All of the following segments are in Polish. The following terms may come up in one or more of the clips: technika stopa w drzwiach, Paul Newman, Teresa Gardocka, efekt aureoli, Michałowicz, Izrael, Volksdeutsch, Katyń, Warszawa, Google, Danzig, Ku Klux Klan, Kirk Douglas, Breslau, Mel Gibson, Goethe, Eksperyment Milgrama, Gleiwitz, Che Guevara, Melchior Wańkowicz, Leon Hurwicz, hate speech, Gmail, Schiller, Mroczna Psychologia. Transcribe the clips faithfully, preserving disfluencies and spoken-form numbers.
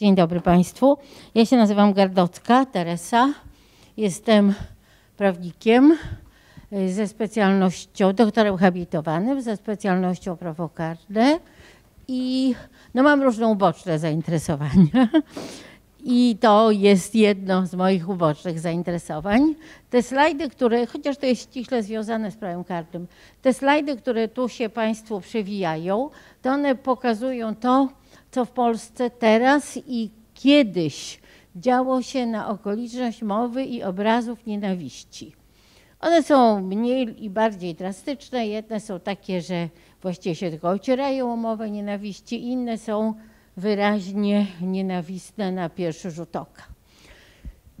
Dzień dobry Państwu. Ja się nazywam Gardocka, Teresa. Jestem prawnikiem ze specjalnością, doktorem habilitowanym ze specjalnością prawo karne i no, mam różne uboczne zainteresowania. I to jest jedno z moich ubocznych zainteresowań. Te slajdy, które, chociaż to jest ściśle związane z prawem karnym, te slajdy, które tu się Państwu przewijają, to one pokazują to, co w Polsce teraz i kiedyś działo się na okoliczność mowy i obrazów nienawiści. One są mniej i bardziej drastyczne. Jedne są takie, że właściwie się tylko ocierają o mowę nienawiści, inne są wyraźnie nienawistne na pierwszy rzut oka.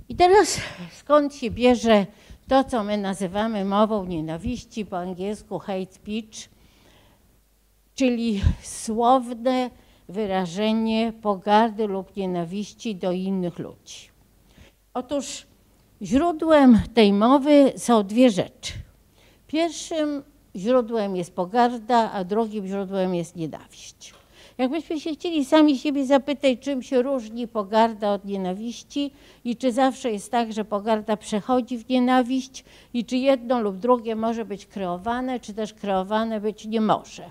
I teraz skąd się bierze to, co my nazywamy mową nienawiści, po angielsku hate speech, czyli słowne wyrażenie pogardy lub nienawiści do innych ludzi. Otóż źródłem tej mowy są dwie rzeczy. Pierwszym źródłem jest pogarda, a drugim źródłem jest nienawiść. Jakbyśmy się chcieli sami siebie zapytać, czym się różni pogarda od nienawiści i czy zawsze jest tak, że pogarda przechodzi w nienawiść i czy jedno lub drugie może być kreowane, czy też kreowane być nie może.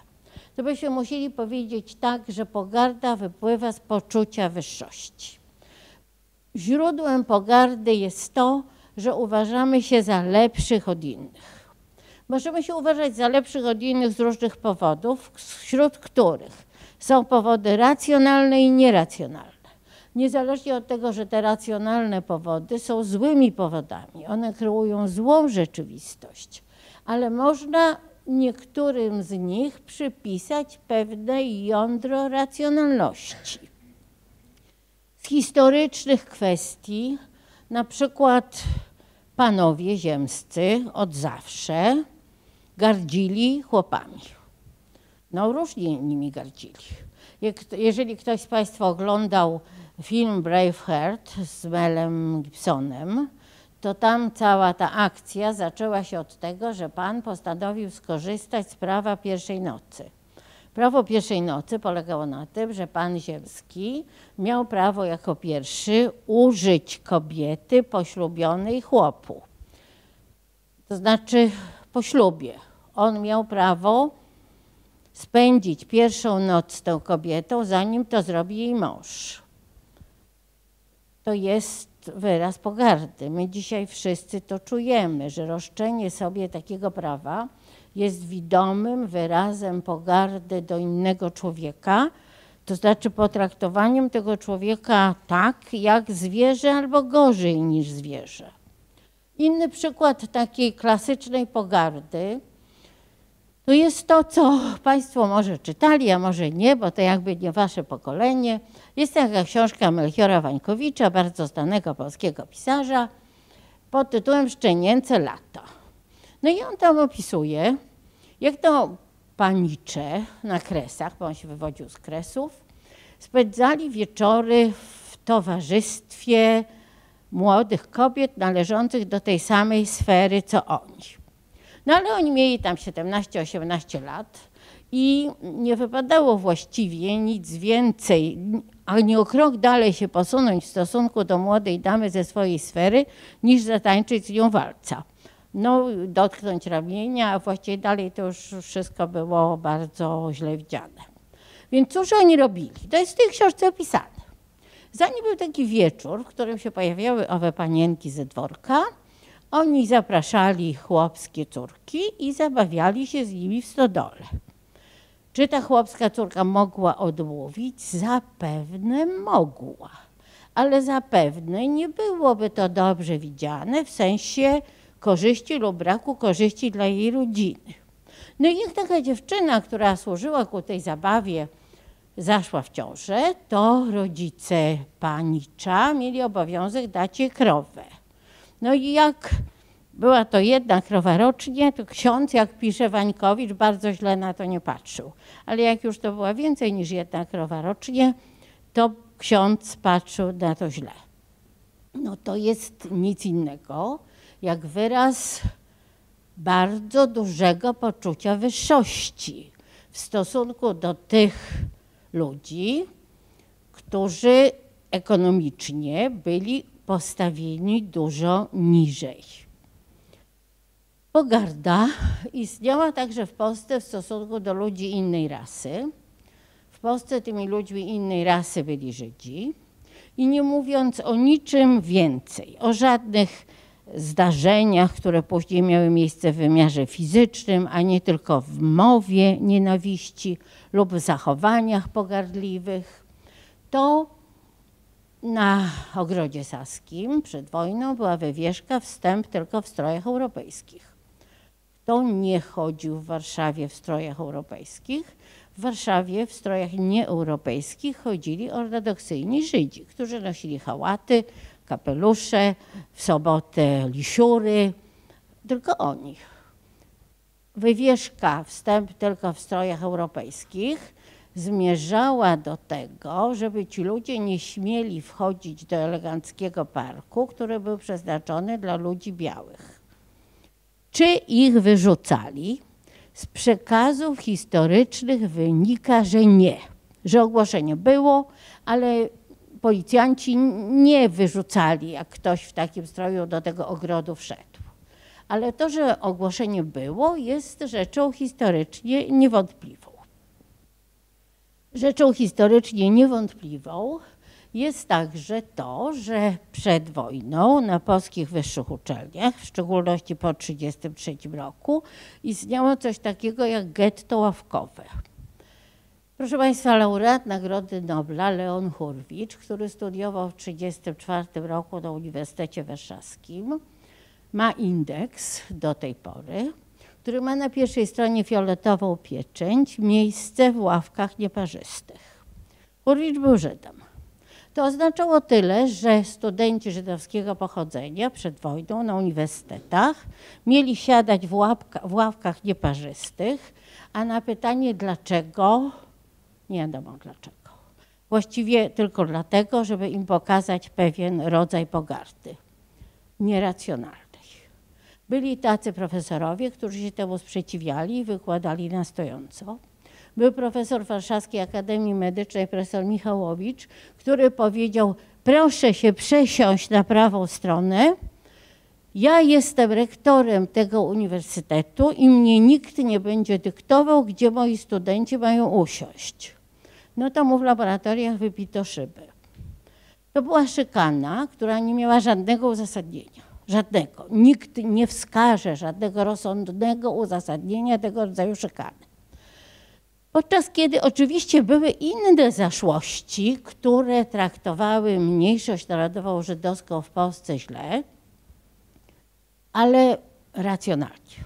To byśmy musieli powiedzieć tak, że pogarda wypływa z poczucia wyższości. Źródłem pogardy jest to, że uważamy się za lepszych od innych. Możemy się uważać za lepszych od innych z różnych powodów, wśród których są powody racjonalne i nieracjonalne. Niezależnie od tego, że te racjonalne powody są złymi powodami, one kreują złą rzeczywistość, ale można niektórym z nich przypisać pewne jądro racjonalności. Z historycznych kwestii, na przykład panowie ziemscy od zawsze gardzili chłopami. No różnie nimi gardzili. Jeżeli ktoś z Państwa oglądał film Braveheart z Melem Gibsonem, to tam cała ta akcja zaczęła się od tego, że pan postanowił skorzystać z prawa pierwszej nocy. Prawo pierwszej nocy polegało na tym, że pan ziemski miał prawo jako pierwszy użyć kobiety poślubionej chłopu. To znaczy po ślubie. On miał prawo spędzić pierwszą noc z tą kobietą, zanim to zrobi jej mąż. To jest wyraz pogardy. My dzisiaj wszyscy to czujemy, że roszczenie sobie takiego prawa jest widomym wyrazem pogardy do innego człowieka, to znaczy potraktowaniem tego człowieka tak, jak zwierzę albo gorzej niż zwierzę. Inny przykład takiej klasycznej pogardy to jest to, co Państwo może czytali, a może nie, bo to jakby nie Wasze pokolenie. Jest taka książka Melchiora Wańkowicza, bardzo znanego polskiego pisarza, pod tytułem Szczenięce lata. No i on tam opisuje, jak to panicze na Kresach, bo on się wywodził z Kresów, spędzali wieczory w towarzystwie młodych kobiet należących do tej samej sfery, co oni. No ale oni mieli tam siedemnaście osiemnaście lat i nie wypadało właściwie nic więcej, ani o krok dalej się posunąć w stosunku do młodej damy ze swojej sfery, niż zatańczyć z nią walca. No, dotknąć ramienia, a właściwie dalej to już wszystko było bardzo źle widziane. Więc cóż oni robili? To jest w tej książce opisane. Zanim był taki wieczór, w którym się pojawiały owe panienki ze dworka, oni zapraszali chłopskie córki i zabawiali się z nimi w stodole. Czy ta chłopska córka mogła odmówić? Zapewne mogła, ale zapewne nie byłoby to dobrze widziane w sensie korzyści lub braku korzyści dla jej rodziny. No i jak taka dziewczyna, która służyła ku tej zabawie, zaszła w ciążę, to rodzice panicza mieli obowiązek dać jej krowę. No i jak była to jedna krowa rocznie, to ksiądz, jak pisze Wańkowicz, bardzo źle na to nie patrzył. Ale jak już to była więcej niż jedna krowa rocznie, to ksiądz patrzył na to źle. No to jest nic innego, jak wyraz bardzo dużego poczucia wyższości w stosunku do tych ludzi, którzy ekonomicznie byli postawieni dużo niżej. Pogarda istniała także w Polsce w stosunku do ludzi innej rasy. W Polsce tymi ludźmi innej rasy byli Żydzi. I nie mówiąc o niczym więcej, o żadnych zdarzeniach, które później miały miejsce w wymiarze fizycznym, a nie tylko w mowie nienawiści lub w zachowaniach pogardliwych, to na Ogrodzie Saskim przed wojną była wywieszka "Wstęp tylko w strojach europejskich". Kto nie chodził w Warszawie w strojach europejskich? W Warszawie w strojach nieeuropejskich chodzili ortodoksyjni Żydzi, którzy nosili hałaty, kapelusze, w sobotę lisiury, tylko oni. Wywieszka "Wstęp tylko w strojach europejskich" zmierzała do tego, żeby ci ludzie nie śmieli wchodzić do eleganckiego parku, który był przeznaczony dla ludzi białych. Czy ich wyrzucali? Z przekazów historycznych wynika, że nie. Że ogłoszenie było, ale policjanci nie wyrzucali, jak ktoś w takim stroju do tego ogrodu wszedł. Ale to, że ogłoszenie było, jest rzeczą historycznie niewątpliwą. Rzeczą historycznie niewątpliwą jest także to, że przed wojną na polskich wyższych uczelniach, w szczególności po tysiąc dziewięćset trzydziestym trzecim roku, istniało coś takiego jak getto ławkowe. Proszę Państwa, laureat Nagrody Nobla Leon Hurwicz, który studiował w tysiąc dziewięćset trzydziestym czwartym roku na Uniwersytecie Warszawskim, ma indeks do tej pory, który ma na pierwszej stronie fioletową pieczęć "Miejsce w ławkach nieparzystych". Hurwicz był Żydem. To oznaczało tyle, że studenci żydowskiego pochodzenia przed wojną na uniwersytetach mieli siadać w, łapka, w ławkach nieparzystych, a na pytanie dlaczego, nie wiadomo dlaczego. Właściwie tylko dlatego, żeby im pokazać pewien rodzaj pogardy, nieracjonalnej. Byli tacy profesorowie, którzy się temu sprzeciwiali i wykładali na stojąco. Był profesor Warszawskiej Akademii Medycznej, profesor Michałowicz, który powiedział: proszę się przesiąść na prawą stronę, ja jestem rektorem tego uniwersytetu i mnie nikt nie będzie dyktował, gdzie moi studenci mają usiąść. No to mu w laboratoriach wybito szyby. To była szykana, która nie miała żadnego uzasadnienia. Żadnego. Nikt nie wskaże żadnego rozsądnego uzasadnienia tego rodzaju szykany. Podczas kiedy oczywiście były inne zaszłości, które traktowały mniejszość narodową żydowską w Polsce źle, ale racjonalnie.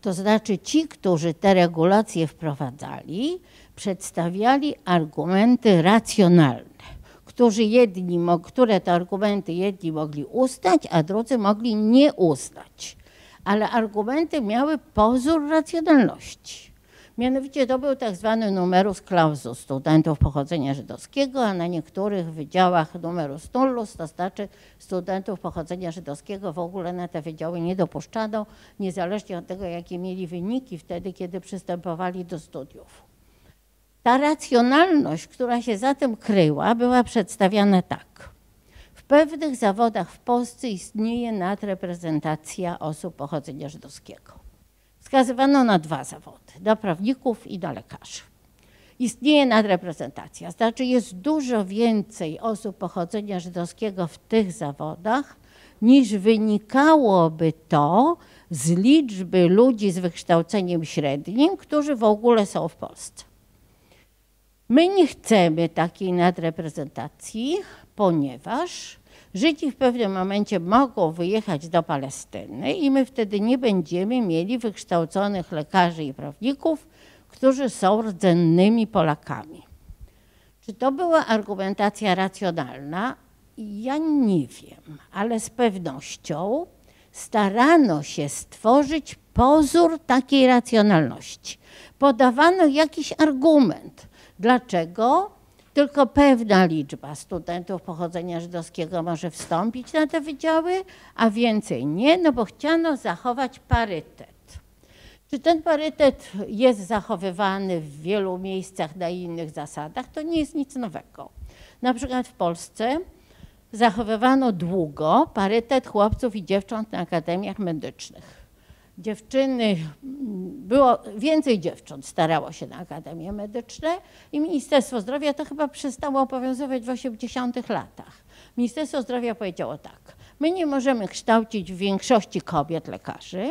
To znaczy ci, którzy te regulacje wprowadzali, przedstawiali argumenty racjonalne. Którzy jedni, które te argumenty jedni mogli uznać, a drudzy mogli nie uznać. Ale argumenty miały pozór racjonalności. Mianowicie to był tak zwany numerus clausus studentów pochodzenia żydowskiego, a na niektórych wydziałach numerus nullus, to znaczy studentów pochodzenia żydowskiego w ogóle na te wydziały nie dopuszczano, niezależnie od tego, jakie mieli wyniki wtedy, kiedy przystępowali do studiów. Ta racjonalność, która się za tym kryła, była przedstawiana tak. W pewnych zawodach w Polsce istnieje nadreprezentacja osób pochodzenia żydowskiego. Wskazywano na dwa zawody, na prawników i na lekarzy. Istnieje nadreprezentacja, znaczy jest dużo więcej osób pochodzenia żydowskiego w tych zawodach, niż wynikałoby to z liczby ludzi z wykształceniem średnim, którzy w ogóle są w Polsce. My nie chcemy takiej nadreprezentacji, ponieważ Żydzi w pewnym momencie mogą wyjechać do Palestyny i my wtedy nie będziemy mieli wykształconych lekarzy i prawników, którzy są rdzennymi Polakami. Czy to była argumentacja racjonalna? Ja nie wiem, ale z pewnością starano się stworzyć pozór takiej racjonalności. Podawano jakiś argument. Dlaczego tylko pewna liczba studentów pochodzenia żydowskiego może wstąpić na te wydziały, a więcej nie, no bo chciano zachować parytet. Czy ten parytet jest zachowywany w wielu miejscach na innych zasadach, to nie jest nic nowego. Na przykład w Polsce zachowywano długo parytet chłopców i dziewcząt na akademiach medycznych. Dziewczyny, było więcej dziewcząt starało się na akademie medyczne i Ministerstwo Zdrowia to chyba przestało obowiązywać w osiemdziesiątych latach. Ministerstwo Zdrowia powiedziało tak, my nie możemy kształcić w większości kobiet lekarzy,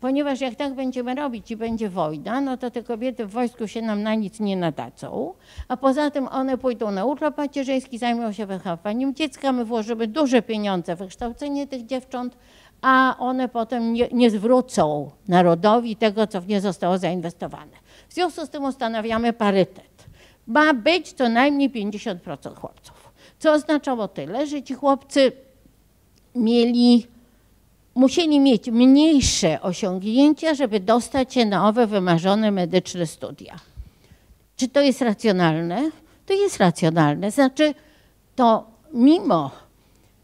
ponieważ jak tak będziemy robić i będzie wojna, no to te kobiety w wojsku się nam na nic nie nadadzą, a poza tym one pójdą na urlop macierzyński, zajmą się wychowaniem dziecka, my włożymy duże pieniądze w wykształcenie tych dziewcząt, a one potem nie, nie zwrócą narodowi tego, co w nie zostało zainwestowane. W związku z tym ustanawiamy parytet. Ma być co najmniej pięćdziesiąt procent chłopców, co oznaczało tyle, że ci chłopcy mieli... musieli mieć mniejsze osiągnięcia, żeby dostać się na owe wymarzone medyczne studia. Czy to jest racjonalne? To jest racjonalne. Znaczy, to mimo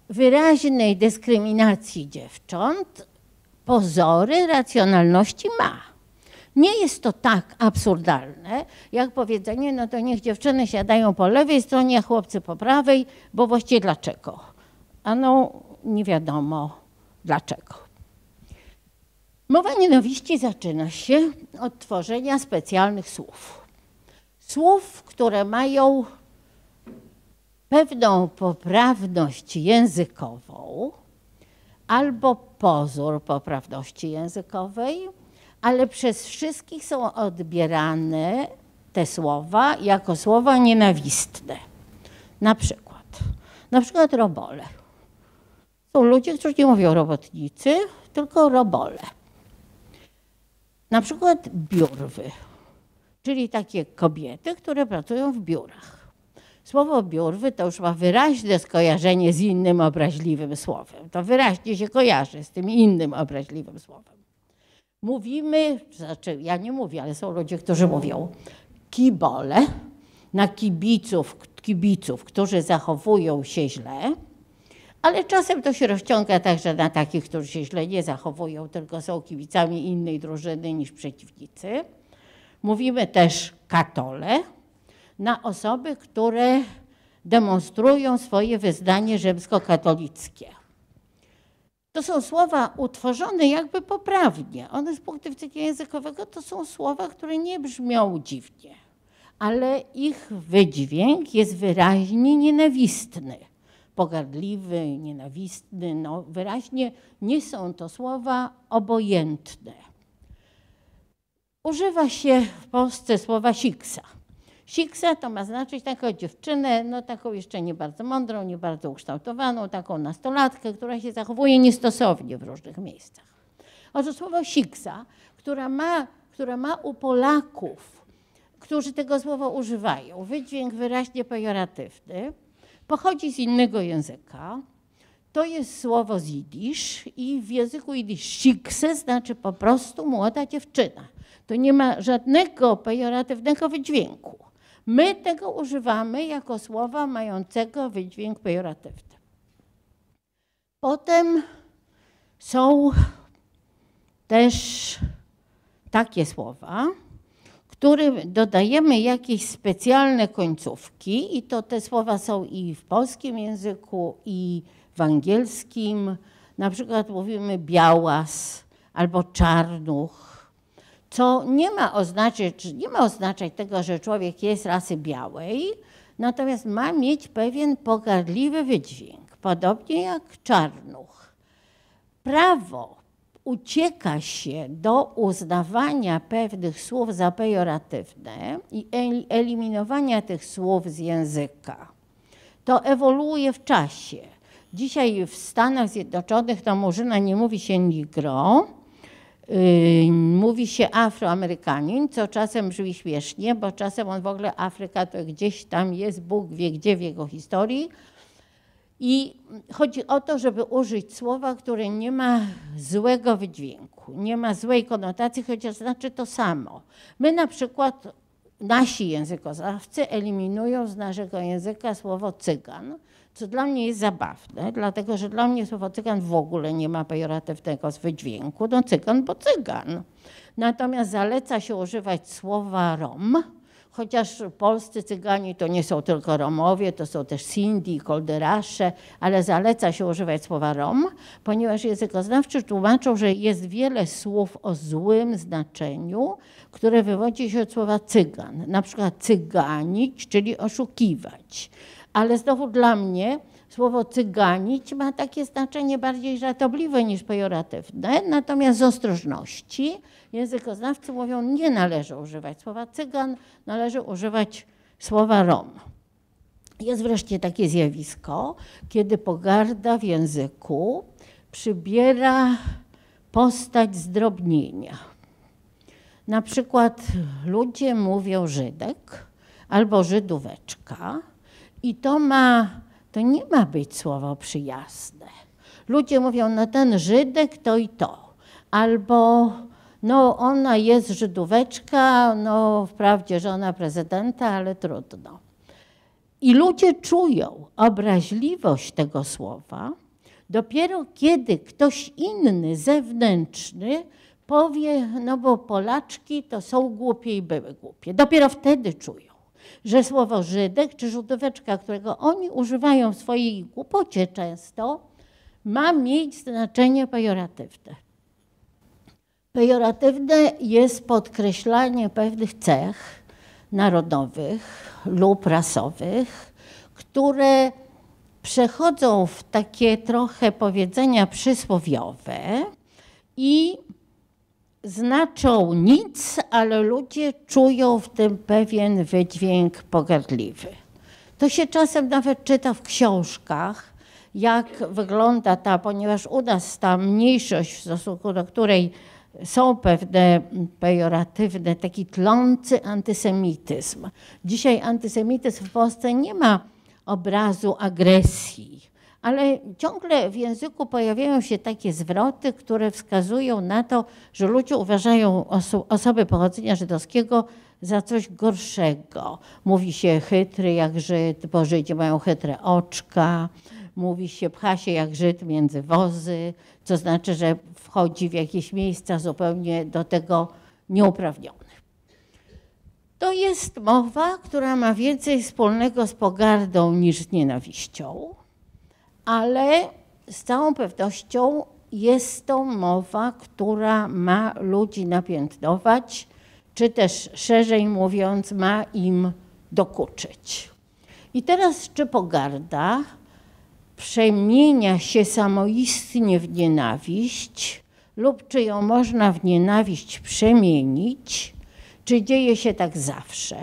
wyraźnej dyskryminacji dziewcząt, pozory racjonalności ma. Nie jest to tak absurdalne, jak powiedzenie, no to niech dziewczyny siadają po lewej stronie, a chłopcy po prawej, bo właściwie dlaczego? A no, nie wiadomo. Dlaczego? Mowa nienawiści zaczyna się od tworzenia specjalnych słów. Słów, które mają pewną poprawność językową albo pozór poprawności językowej, ale przez wszystkich są odbierane te słowa jako słowa nienawistne. Na przykład, na przykład robole. Są ludzie, którzy nie mówią robotnicy, tylko robole. Na przykład biurwy, czyli takie kobiety, które pracują w biurach. Słowo biurwy to już ma wyraźne skojarzenie z innym obraźliwym słowem. To wyraźnie się kojarzy z tym innym obraźliwym słowem. Mówimy, znaczy ja nie mówię, ale są ludzie, którzy mówią kibole na kibiców, kibiców, którzy zachowują się źle. Ale czasem to się rozciąga także na takich, którzy się źle nie zachowują, tylko są kibicami innej drużyny niż przeciwnicy. Mówimy też katole na osoby, które demonstrują swoje wyznanie rzymskokatolickie. To są słowa utworzone jakby poprawnie. One z punktu widzenia językowego to są słowa, które nie brzmią dziwnie, ale ich wydźwięk jest wyraźnie nienawistny. Pogardliwy, nienawistny, no wyraźnie nie są to słowa obojętne. Używa się w Polsce słowa siksa. Siksa to ma znaczyć taką dziewczynę, no taką jeszcze nie bardzo mądrą, nie bardzo ukształtowaną, taką nastolatkę, która się zachowuje niestosownie w różnych miejscach. Oto słowo siksa, która ma, która ma u Polaków, którzy tego słowa używają, wydźwięk wyraźnie pejoratywny, pochodzi z innego języka, to jest słowo z jidysz i w języku jidysz sikse znaczy po prostu młoda dziewczyna. To nie ma żadnego pejoratywnego wydźwięku. My tego używamy jako słowa mającego wydźwięk pejoratywny. Potem są też takie słowa, którym dodajemy jakieś specjalne końcówki i to te słowa są i w polskim języku, i w angielskim. Na przykład mówimy białas albo czarnuch, co nie ma oznaczać, nie ma oznaczać tego, że człowiek jest rasy białej, natomiast ma mieć pewien pogardliwy wydźwięk, podobnie jak czarnuch. Prawo ucieka się do uznawania pewnych słów za pejoratywne i eliminowania tych słów z języka. To ewoluuje w czasie. Dzisiaj w Stanach Zjednoczonych to murzyna nie mówi się nigro, yy, mówi się afroamerykanin, co czasem brzmi śmiesznie, bo czasem on w ogóle Afryka to gdzieś tam jest, Bóg wie gdzie w jego historii. I chodzi o to, żeby użyć słowa, które nie ma złego wydźwięku, nie ma złej konotacji, chociaż znaczy to samo. My na przykład, nasi językoznawcy eliminują z naszego języka słowo cygan, co dla mnie jest zabawne, dlatego że dla mnie słowo cygan w ogóle nie ma pejoratywnego wydźwięku, no cygan, bo cygan. Natomiast zaleca się używać słowa Rom, Chociaż polscy Cygani to nie są tylko Romowie, to są też Sindi, Kolderasze, ale zaleca się używać słowa Rom, ponieważ językoznawcy tłumaczą, że jest wiele słów o złym znaczeniu, które wywodzi się od słowa Cygan, na przykład cyganić, czyli oszukiwać. Ale znowu dla mnie słowo cyganić ma takie znaczenie bardziej żartobliwe niż pejoratywne, natomiast z ostrożności językoznawcy mówią, nie należy używać słowa cygan, należy używać słowa Rom. Jest wreszcie takie zjawisko, kiedy pogarda w języku przybiera postać zdrobnienia. Na przykład ludzie mówią Żydek albo Żydóweczka i to ma... To nie ma być słowo przyjazne. Ludzie mówią, no ten Żydek to i to. Albo no ona jest Żydóweczka, no wprawdzie żona prezydenta, ale trudno. I ludzie czują obraźliwość tego słowa dopiero kiedy ktoś inny, zewnętrzny powie, no bo Polaczki to są głupie i były głupie. Dopiero wtedy czują, że słowo Żydek czy Żydóweczka, którego oni używają w swojej głupocie często, ma mieć znaczenie pejoratywne. Pejoratywne jest podkreślanie pewnych cech narodowych lub rasowych, które przechodzą w takie trochę powiedzenia przysłowiowe i znaczą nic, ale ludzie czują w tym pewien wydźwięk pogardliwy. To się czasem nawet czyta w książkach, jak wygląda ta, ponieważ u nas ta mniejszość, w stosunku do której są pewne pejoratywne, taki tlący antysemityzm. Dzisiaj antysemityzm w Polsce nie ma obrazu agresji, ale ciągle w języku pojawiają się takie zwroty, które wskazują na to, że ludzie uważają oso- osoby pochodzenia żydowskiego za coś gorszego. Mówi się chytry jak Żyd, bo Żydzi mają chytre oczka. Mówi się pcha się jak Żyd między wozy, co znaczy, że wchodzi w jakieś miejsca zupełnie do tego nieuprawnione. To jest mowa, która ma więcej wspólnego z pogardą niż z nienawiścią. Ale z całą pewnością jest to mowa, która ma ludzi napiętnować, czy też szerzej mówiąc, ma im dokuczyć. I teraz, czy pogarda przemienia się samoistnie w nienawiść, lub czy ją można w nienawiść przemienić, czy dzieje się tak zawsze,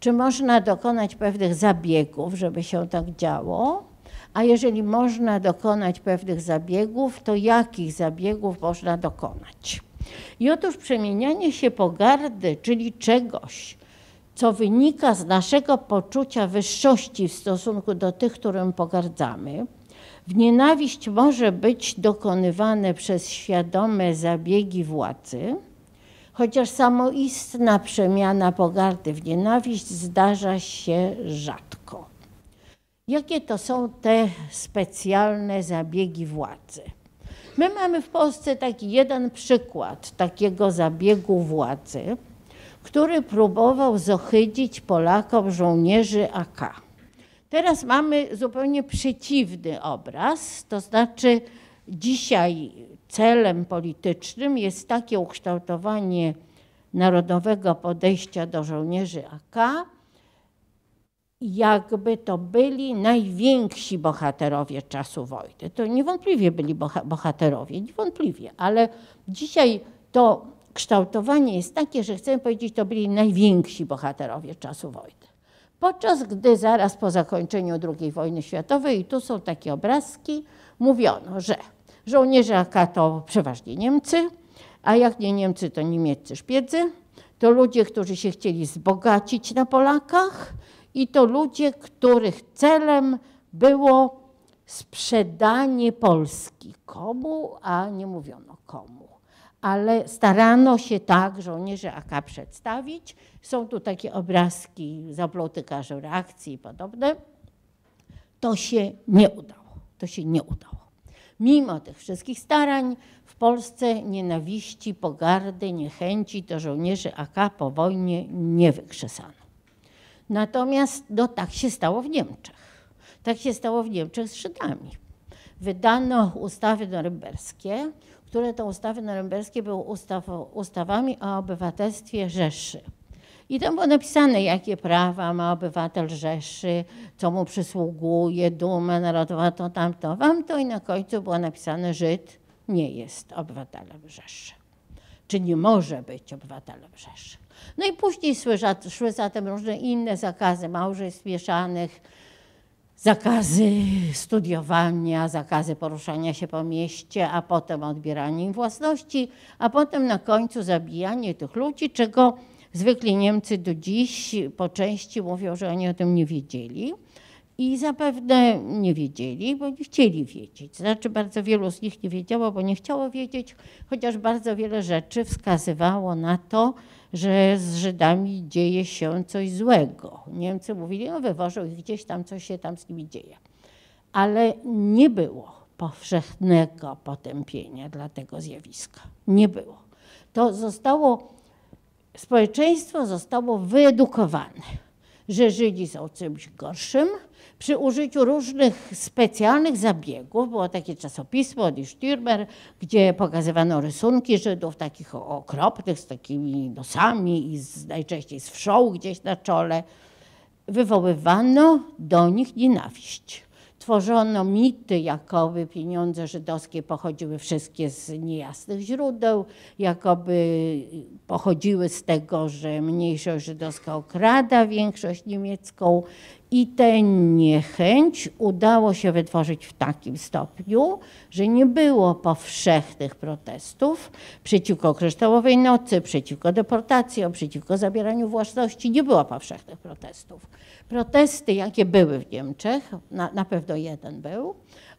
czy można dokonać pewnych zabiegów, żeby się tak działo? A jeżeli można dokonać pewnych zabiegów, to jakich zabiegów można dokonać? I otóż przemienianie się pogardy, czyli czegoś, co wynika z naszego poczucia wyższości w stosunku do tych, którym pogardzamy, w nienawiść może być dokonywane przez świadome zabiegi władzy, chociaż samoistna przemiana pogardy w nienawiść zdarza się rzadko. Jakie to są te specjalne zabiegi władzy? My mamy w Polsce taki jeden przykład takiego zabiegu władzy, który próbował zohydzić Polakom żołnierzy A K. Teraz mamy zupełnie przeciwny obraz, to znaczy dzisiaj celem politycznym jest takie ukształtowanie narodowego podejścia do żołnierzy A K, jakby to byli najwięksi bohaterowie czasu wojny. To niewątpliwie byli bohaterowie, niewątpliwie, ale dzisiaj to kształtowanie jest takie, że chcemy powiedzieć, to byli najwięksi bohaterowie czasu wojny. Podczas gdy zaraz po zakończeniu drugiej wojny światowej, i tu są takie obrazki, mówiono, że żołnierze A K to przeważnie Niemcy, a jak nie Niemcy, to niemieccy szpiedzy, to ludzie, którzy się chcieli wzbogacić na Polakach, i to ludzie, których celem było sprzedanie Polski. Komu? A nie mówiono komu. Ale starano się tak żołnierzy A K przedstawić. Są tu takie obrazki zaplątykarzy reakcji i podobne. To się nie udało. To się nie udało. Mimo tych wszystkich starań w Polsce nienawiści, pogardy, niechęci do żołnierzy A K po wojnie nie wykrzesano. Natomiast no, tak się stało w Niemczech. Tak się stało w Niemczech z Żydami. Wydano ustawy norymberskie, które to ustawy norymberskie były ustaw, ustawami o obywatelstwie Rzeszy. I tam było napisane, jakie prawa ma obywatel Rzeszy, co mu przysługuje, duma narodowa, to tamto, wamto. I na końcu było napisane, Żyd nie jest obywatelem Rzeszy. Czy nie może być obywatelem Rzeszy. No i później szły zatem różne inne zakazy małżeństw mieszanych, zakazy studiowania, zakazy poruszania się po mieście, a potem odbieranie im własności, a potem na końcu zabijanie tych ludzi, czego zwykli Niemcy do dziś po części mówią, że oni o tym nie wiedzieli. I zapewne nie wiedzieli, bo nie chcieli wiedzieć. Znaczy bardzo wielu z nich nie wiedziało, bo nie chciało wiedzieć, chociaż bardzo wiele rzeczy wskazywało na to, że z Żydami dzieje się coś złego. Niemcy mówili, no wywożą ich gdzieś tam, coś się tam z nimi dzieje. Ale nie było powszechnego potępienia dla tego zjawiska. Nie było. To zostało, społeczeństwo zostało wyedukowane, że Żydzi są czymś gorszym, przy użyciu różnych specjalnych zabiegów. Było takie czasopismo, Die Stürmer, gdzie pokazywano rysunki Żydów takich okropnych, z takimi nosami i z, najczęściej z wszoł gdzieś na czole. Wywoływano do nich nienawiść. Tworzono mity, jakoby pieniądze żydowskie pochodziły wszystkie z niejasnych źródeł, jakoby pochodziły z tego, że mniejszość żydowska okrada większość niemiecką i tę niechęć udało się wytworzyć w takim stopniu, że nie było powszechnych protestów przeciwko Kryształowej Nocy, przeciwko deportacjom, przeciwko zabieraniu własności, nie było powszechnych protestów. Protesty, jakie były w Niemczech, na, na pewno jeden był,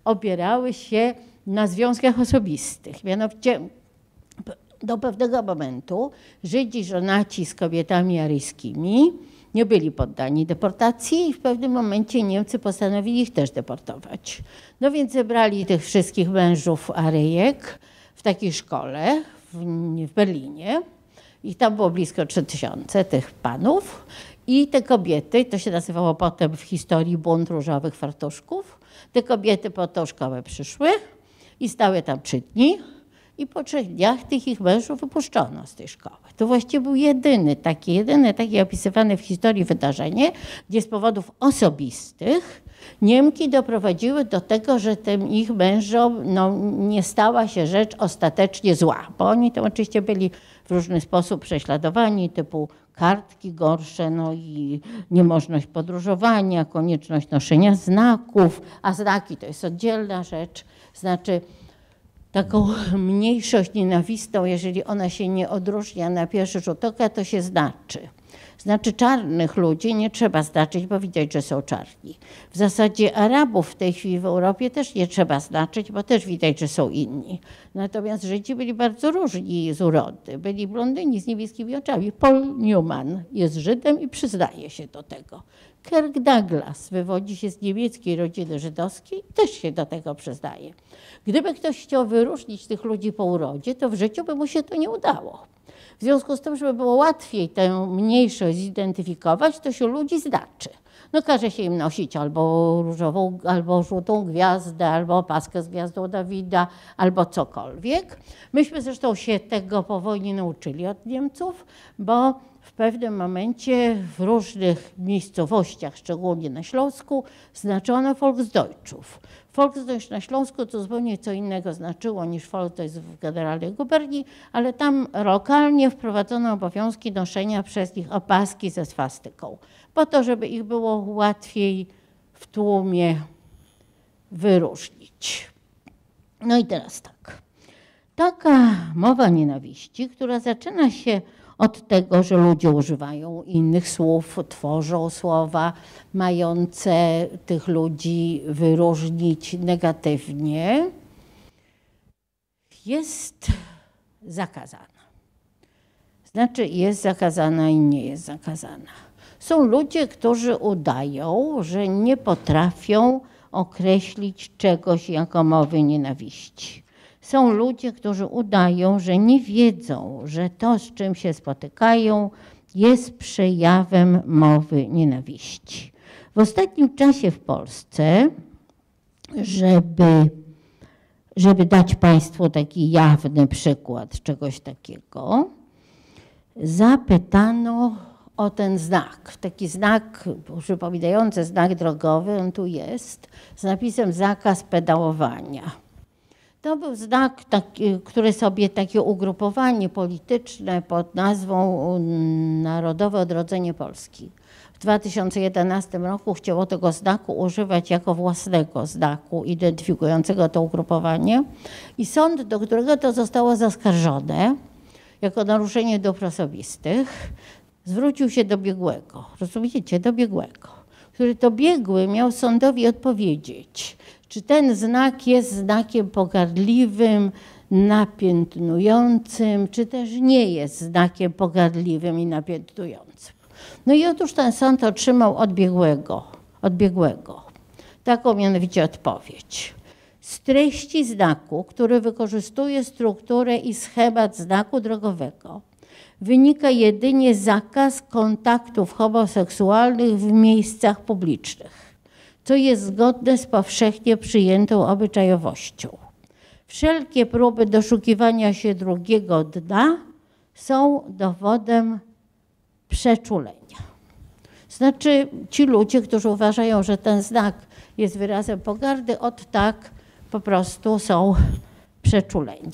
opierały się na związkach osobistych. Mianowicie do pewnego momentu Żydzi żonaci z kobietami aryjskimi nie byli poddani deportacji i w pewnym momencie Niemcy postanowili ich też deportować. No więc zebrali tych wszystkich mężów Aryjek w takiej szkole w, w Berlinie i tam było blisko trzy tysiące tych panów. I te kobiety, to się nazywało potem w historii bunt różowych fartuszków, te kobiety po tą szkołę przyszły i stały tam trzy dni i po trzech dniach tych ich mężów wypuszczono z tej szkoły. To właściwie był jedyny taki, jedyne takie opisywane w historii wydarzenie, gdzie z powodów osobistych Niemki doprowadziły do tego, że tym ich mężom no, nie stała się rzecz ostatecznie zła, bo oni tam oczywiście byli w różny sposób prześladowani, typu kartki gorsze, no i niemożność podróżowania, konieczność noszenia znaków, a znaki to jest oddzielna rzecz, znaczy taką mniejszość nienawistną, jeżeli ona się nie odróżnia na pierwszy rzut oka, to się znaczy. Znaczy czarnych ludzi nie trzeba znaczyć, bo widać, że są czarni. W zasadzie Arabów w tej chwili w Europie też nie trzeba znaczyć, bo też widać, że są inni. Natomiast Żydzi byli bardzo różni z urody. Byli blondyni z niebieskimi oczami. Paul Newman jest Żydem i przyznaje się do tego. Kirk Douglas wywodzi się z niemieckiej rodziny żydowskiej i też się do tego przyznaje. Gdyby ktoś chciał wyróżnić tych ludzi po urodzie, to w życiu by mu się to nie udało. W związku z tym, żeby było łatwiej tę mniejszość zidentyfikować, to się ludzi znaczy. No każe się im nosić albo różową, albo żółtą gwiazdę, albo opaskę z gwiazdą Dawida, albo cokolwiek. Myśmy zresztą się tego po wojnie nauczyli od Niemców, bo w pewnym momencie w różnych miejscowościach, szczególnie na Śląsku, znaczono Volksdeutschów. Volksdeutsch na Śląsku to zupełnie co innego znaczyło niż Volksdeutsch w generalnej guberni, ale tam lokalnie wprowadzono obowiązki noszenia przez nich opaski ze swastyką, po to, żeby ich było łatwiej w tłumie wyróżnić. No i teraz tak. Taka mowa nienawiści, która zaczyna się od tego, że ludzie używają innych słów, tworzą słowa mające tych ludzi wyróżnić negatywnie, jest zakazana. Znaczy jest zakazana i nie jest zakazana. Są ludzie, którzy udają, że nie potrafią określić czegoś jako mowy nienawiści. Są ludzie, którzy udają, że nie wiedzą, że to, z czym się spotykają, jest przejawem mowy nienawiści. W ostatnim czasie w Polsce, żeby, żeby dać Państwu taki jawny przykład czegoś takiego, zapytano o ten znak, taki znak przypominający znak drogowy, on tu jest, z napisem zakaz pedałowania. To był znak, taki, który sobie takie ugrupowanie polityczne pod nazwą Narodowe Odrodzenie Polski w dwa tysiące jedenastym roku chciało tego znaku używać jako własnego znaku identyfikującego to ugrupowanie i sąd, do którego to zostało zaskarżone jako naruszenie dóbr osobistych, zwrócił się do biegłego, rozumiecie, do biegłego, który to biegły miał sądowi odpowiedzieć, czy ten znak jest znakiem pogardliwym, napiętnującym, czy też nie jest znakiem pogardliwym i napiętnującym. No i otóż ten sąd otrzymał od biegłego, od biegłego taką mianowicie odpowiedź. Z treści znaku, który wykorzystuje strukturę i schemat znaku drogowego, wynika jedynie zakaz kontaktów homoseksualnych w miejscach publicznych, co jest zgodne z powszechnie przyjętą obyczajowością. Wszelkie próby doszukiwania się drugiego dna są dowodem przeczulenia. Znaczy ci ludzie, którzy uważają, że ten znak jest wyrazem pogardy, od tak po prostu są przeczuleni.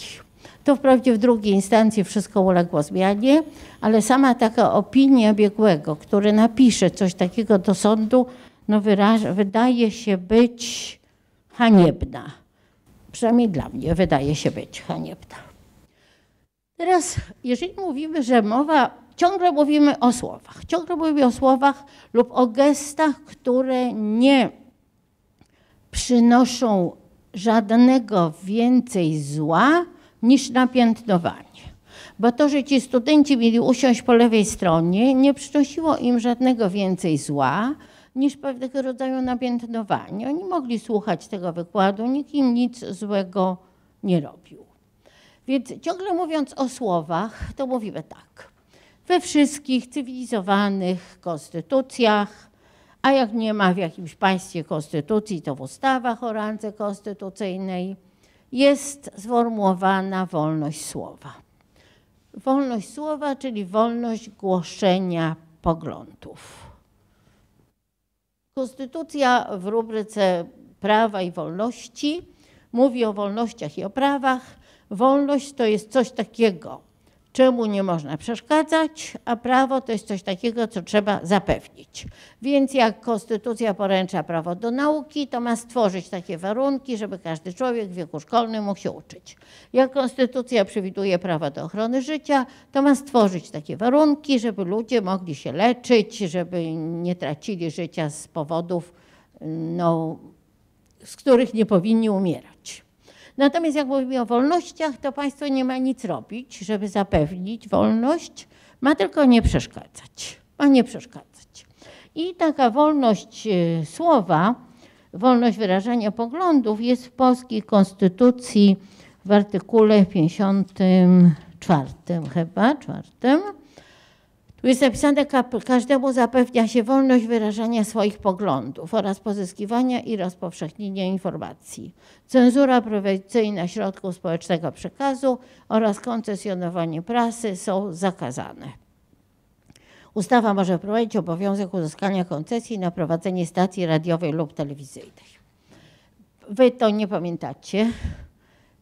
To wprawdzie w drugiej instancji wszystko uległo zmianie, ale sama taka opinia biegłego, który napisze coś takiego do sądu, no wyraża, wydaje się być haniebna. Przynajmniej dla mnie wydaje się być haniebna. Teraz, jeżeli mówimy, że mowa, ciągle mówimy o słowach, ciągle mówimy o słowach lub o gestach, które nie przynoszą żadnego więcej zła niż napiętnowanie. Bo to, że ci studenci mieli usiąść po lewej stronie, nie przynosiło im żadnego więcej zła niż pewnego rodzaju napiętnowanie. Oni mogli słuchać tego wykładu, nikt im nic złego nie robił. Więc ciągle mówiąc o słowach, to mówimy tak. We wszystkich cywilizowanych konstytucjach, a jak nie ma w jakimś państwie konstytucji, to w ustawach o randze konstytucyjnej, jest sformułowana wolność słowa. Wolność słowa, czyli wolność głoszenia poglądów. Konstytucja w rubryce prawa i wolności mówi o wolnościach i o prawach. Wolność to jest coś takiego, czemu nie można przeszkadzać, a prawo to jest coś takiego, co trzeba zapewnić. Więc jak konstytucja poręcza prawo do nauki, to ma stworzyć takie warunki, żeby każdy człowiek w wieku szkolnym mógł się uczyć. Jak konstytucja przewiduje prawo do ochrony życia, to ma stworzyć takie warunki, żeby ludzie mogli się leczyć, żeby nie tracili życia z powodów, no, z których nie powinni umierać. Natomiast jak mówimy o wolnościach, to państwo nie ma nic robić, żeby zapewnić wolność, ma tylko nie przeszkadzać, ma nie przeszkadzać. I taka wolność słowa, wolność wyrażania poglądów jest w polskiej konstytucji w artykule pięćdziesiątym czwartym chyba, czwartym. Tu jest napisane, każdemu zapewnia się wolność wyrażania swoich poglądów oraz pozyskiwania i rozpowszechnienia informacji. Cenzura prewencyjna środków społecznego przekazu oraz koncesjonowanie prasy są zakazane. Ustawa może wprowadzić obowiązek uzyskania koncesji na prowadzenie stacji radiowej lub telewizyjnej. Wy to nie pamiętacie.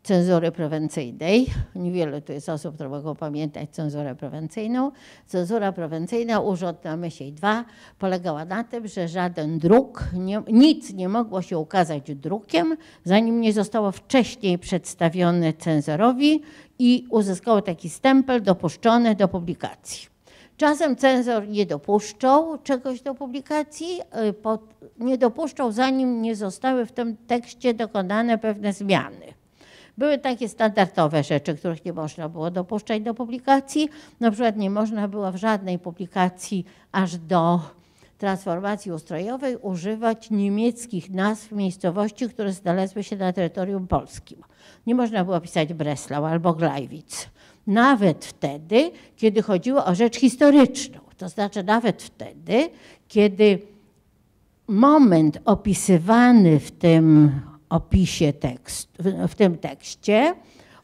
Cenzury prewencyjnej. Niewiele tu jest osób, które mogą pamiętać cenzurę prewencyjną. Cenzura prewencyjna, urząd na Mysiej dwa, polegała na tym, że żaden druk, nie, nic nie mogło się ukazać drukiem, zanim nie zostało wcześniej przedstawione cenzorowi i uzyskało taki stempel dopuszczony do publikacji. Czasem cenzor nie dopuszczał czegoś do publikacji, nie dopuszczał, zanim nie zostały w tym tekście dokonane pewne zmiany. Były takie standardowe rzeczy, których nie można było dopuszczać do publikacji. Na przykład nie można było w żadnej publikacji aż do transformacji ustrojowej używać niemieckich nazw miejscowości, które znalazły się na terytorium polskim. Nie można było pisać Breslau albo Gleiwitz. Nawet wtedy, kiedy chodziło o rzecz historyczną. To znaczy nawet wtedy, kiedy moment opisywany w tym opisie tekstu, w tym tekście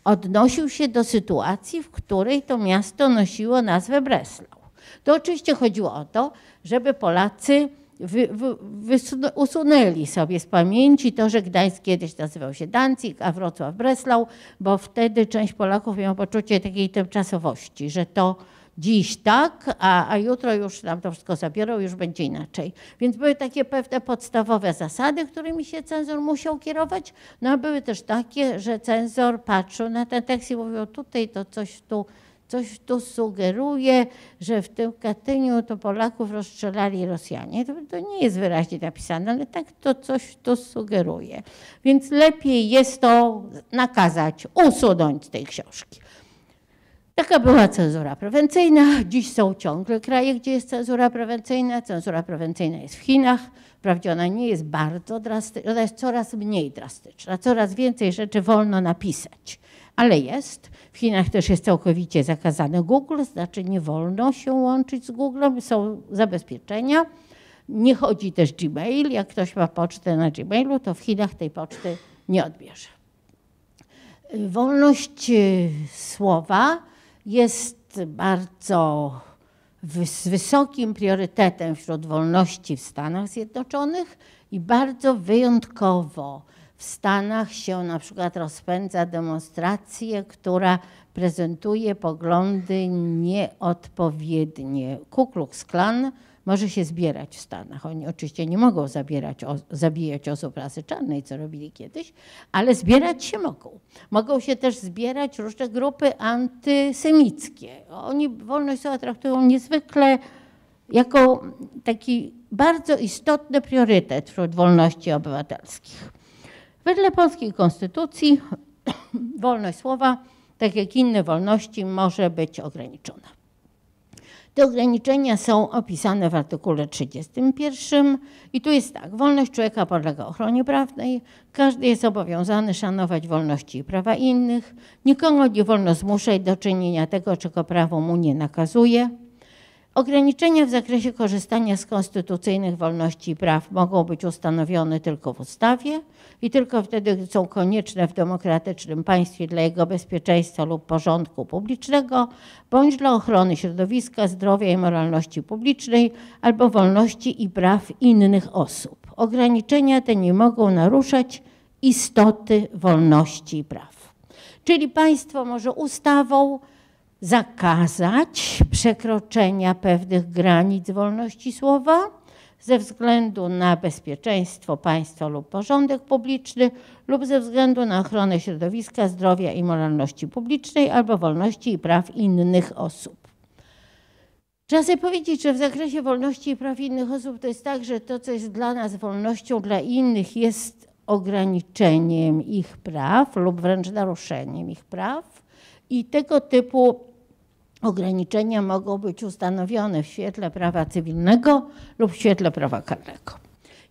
odnosił się do sytuacji, w której to miasto nosiło nazwę Breslau. To oczywiście chodziło o to, żeby Polacy wy, wy, wysun- usunęli sobie z pamięci to, że Gdańsk kiedyś nazywał się Danzig, a Wrocław Breslau, bo wtedy część Polaków miała poczucie takiej tymczasowości, że to dziś tak, a, a jutro już nam to wszystko zabiorą, już będzie inaczej. Więc były takie pewne podstawowe zasady, którymi się cenzor musiał kierować, no a były też takie, że cenzor patrzył na ten tekst i mówił, tutaj to coś tu Coś tu sugeruje, że w tym Katyniu to Polaków rozstrzelali Rosjanie. To, to nie jest wyraźnie napisane, ale tak to coś tu sugeruje. Więc lepiej jest to nakazać, usunąć z tej książki. Taka była cenzura prewencyjna. Dziś są ciągle kraje, gdzie jest cenzura prewencyjna. Cenzura prewencyjna jest w Chinach. Wprawdzie ona nie jest bardzo drastyczna, ona jest coraz mniej drastyczna. Coraz więcej rzeczy wolno napisać. Ale jest. W Chinach też jest całkowicie zakazane Google, znaczy nie wolno się łączyć z Googlem, są zabezpieczenia. Nie chodzi też Gmail, jak ktoś ma pocztę na Gmailu, to w Chinach tej poczty nie odbierze. Wolność słowa jest bardzo z wysokim priorytetem wśród wolności w Stanach Zjednoczonych i bardzo wyjątkowo w Stanach się na przykład rozpędza demonstrację, która prezentuje poglądy nieodpowiednie. Ku Klux Klan może się zbierać w Stanach. Oni oczywiście nie mogą zabierać, o, zabijać osób rasy czarnej, co robili kiedyś, ale zbierać się mogą. Mogą się też zbierać różne grupy antysemickie. Oni wolność słowa traktują niezwykle jako taki bardzo istotny priorytet wśród wolności obywatelskich. Wedle polskiej konstytucji wolność słowa, tak jak inne wolności, może być ograniczona. Te ograniczenia są opisane w artykule trzydziestym pierwszym i tu jest tak, wolność człowieka podlega ochronie prawnej, każdy jest obowiązany szanować wolności i prawa innych, nikogo nie wolno zmuszać do czynienia tego, czego prawo mu nie nakazuje. Ograniczenia w zakresie korzystania z konstytucyjnych wolności i praw mogą być ustanowione tylko w ustawie i tylko wtedy, gdy są konieczne w demokratycznym państwie dla jego bezpieczeństwa lub porządku publicznego, bądź dla ochrony środowiska, zdrowia i moralności publicznej, albo wolności i praw innych osób. Ograniczenia te nie mogą naruszać istoty wolności i praw. Czyli państwo może ustawą zakazać przekroczenia pewnych granic wolności słowa ze względu na bezpieczeństwo państwa lub porządek publiczny lub ze względu na ochronę środowiska, zdrowia i moralności publicznej albo wolności i praw innych osób. Trzeba sobie powiedzieć, że w zakresie wolności i praw innych osób to jest tak, że to, co jest dla nas wolnością, dla innych jest ograniczeniem ich praw lub wręcz naruszeniem ich praw. I tego typu ograniczenia mogą być ustanowione w świetle prawa cywilnego lub w świetle prawa karnego.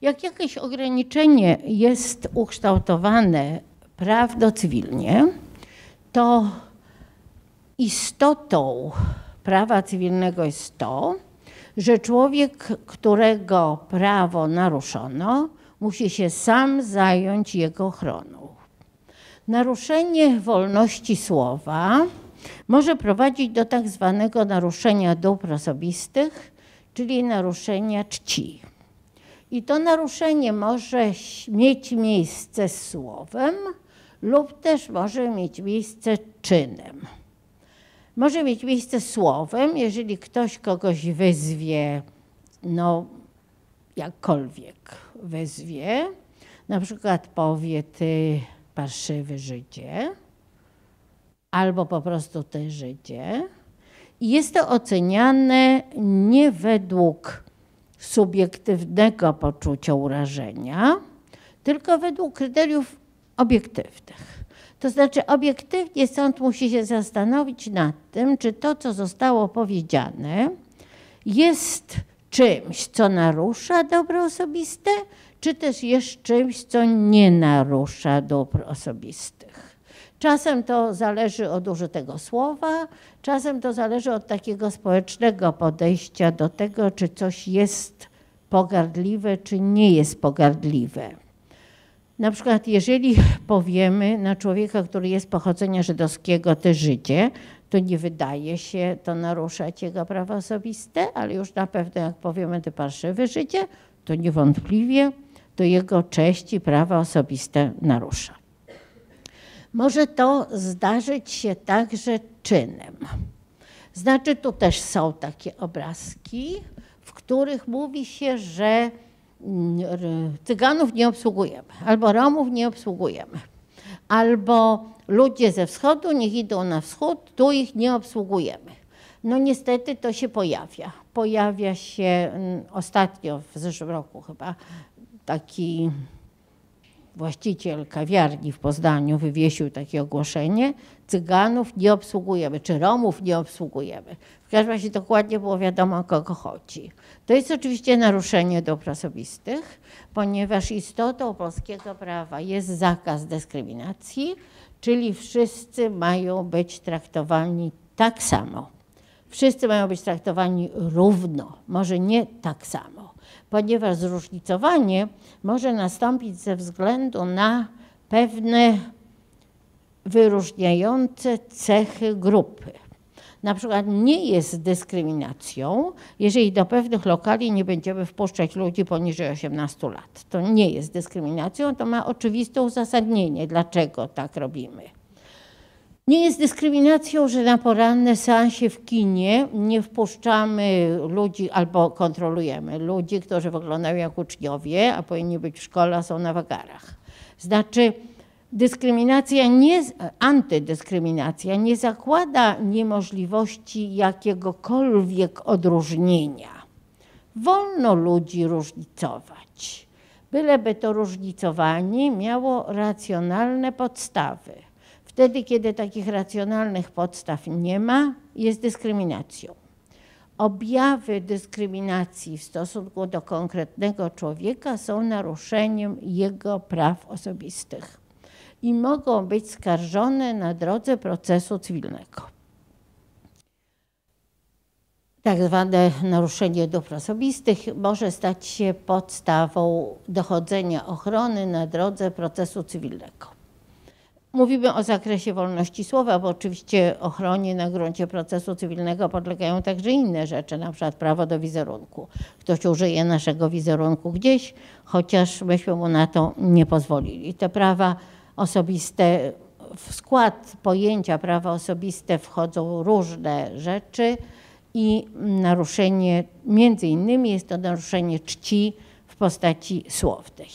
Jak jakieś ograniczenie jest ukształtowane prawdocywilnie, to istotą prawa cywilnego jest to, że człowiek, którego prawo naruszono, musi się sam zająć jego ochroną. Naruszenie wolności słowa może prowadzić do tak zwanego naruszenia dóbr osobistych, czyli naruszenia czci. I to naruszenie może mieć miejsce słowem lub też może mieć miejsce czynem. Może mieć miejsce słowem, jeżeli ktoś kogoś wyzwie, no jakkolwiek wyzwie, na przykład powie ty parszywy Żydzie, albo po prostu te Żydzie. I jest to oceniane nie według subiektywnego poczucia urażenia, tylko według kryteriów obiektywnych. To znaczy obiektywnie sąd musi się zastanowić nad tym, czy to, co zostało powiedziane, jest czymś, co narusza dobro osobiste, czy też jest czymś, co nie narusza dóbr osobistych. Czasem to zależy od użytego słowa, czasem to zależy od takiego społecznego podejścia do tego, czy coś jest pogardliwe, czy nie jest pogardliwe. Na przykład jeżeli powiemy na człowieka, który jest pochodzenia żydowskiego, ty Żydzie, to nie wydaje się to naruszać jego prawa osobiste, ale już na pewno jak powiemy ty parszywy Żydzie, to niewątpliwie to jego cześć i prawa osobiste narusza. Może to zdarzyć się także czynem. Znaczy tu też są takie obrazki, w których mówi się, że Cyganów nie obsługujemy, albo Romów nie obsługujemy, albo ludzie ze wschodu niech idą na wschód, tu ich nie obsługujemy. No niestety to się pojawia. Pojawia się ostatnio, w zeszłym roku chyba, taki właściciel kawiarni w Poznaniu wywiesił takie ogłoszenie, Cyganów nie obsługujemy, czy Romów nie obsługujemy. W każdym razie dokładnie było wiadomo, o kogo chodzi. To jest oczywiście naruszenie dóbr osobistych, ponieważ istotą polskiego prawa jest zakaz dyskryminacji, czyli wszyscy mają być traktowani tak samo. Wszyscy mają być traktowani równo, może nie tak samo, ponieważ zróżnicowanie może nastąpić ze względu na pewne wyróżniające cechy grupy. Na przykład nie jest dyskryminacją, jeżeli do pewnych lokali nie będziemy wpuszczać ludzi poniżej osiemnastu lat. To nie jest dyskryminacją, to ma oczywiste uzasadnienie, dlaczego tak robimy. Nie jest dyskryminacją, że na poranne seansie w kinie nie wpuszczamy ludzi albo kontrolujemy ludzi, którzy wyglądają jak uczniowie, a powinni być w szkole, a są na wagarach. Znaczy dyskryminacja, nie, antydyskryminacja nie zakłada niemożliwości jakiegokolwiek odróżnienia. Wolno ludzi różnicować, byleby to różnicowanie miało racjonalne podstawy. Wtedy, kiedy takich racjonalnych podstaw nie ma, jest dyskryminacją. Objawy dyskryminacji w stosunku do konkretnego człowieka są naruszeniem jego praw osobistych i mogą być skarżone na drodze procesu cywilnego. Tak zwane naruszenie dóbr osobistych może stać się podstawą dochodzenia ochrony na drodze procesu cywilnego. Mówimy o zakresie wolności słowa, bo oczywiście ochronie na gruncie procesu cywilnego podlegają także inne rzeczy, na przykład prawo do wizerunku. Ktoś użyje naszego wizerunku gdzieś, chociaż myśmy mu na to nie pozwolili. Te prawa osobiste, w skład pojęcia prawa osobiste wchodzą różne rzeczy i naruszenie, między innymi jest to naruszenie czci w postaci słownej.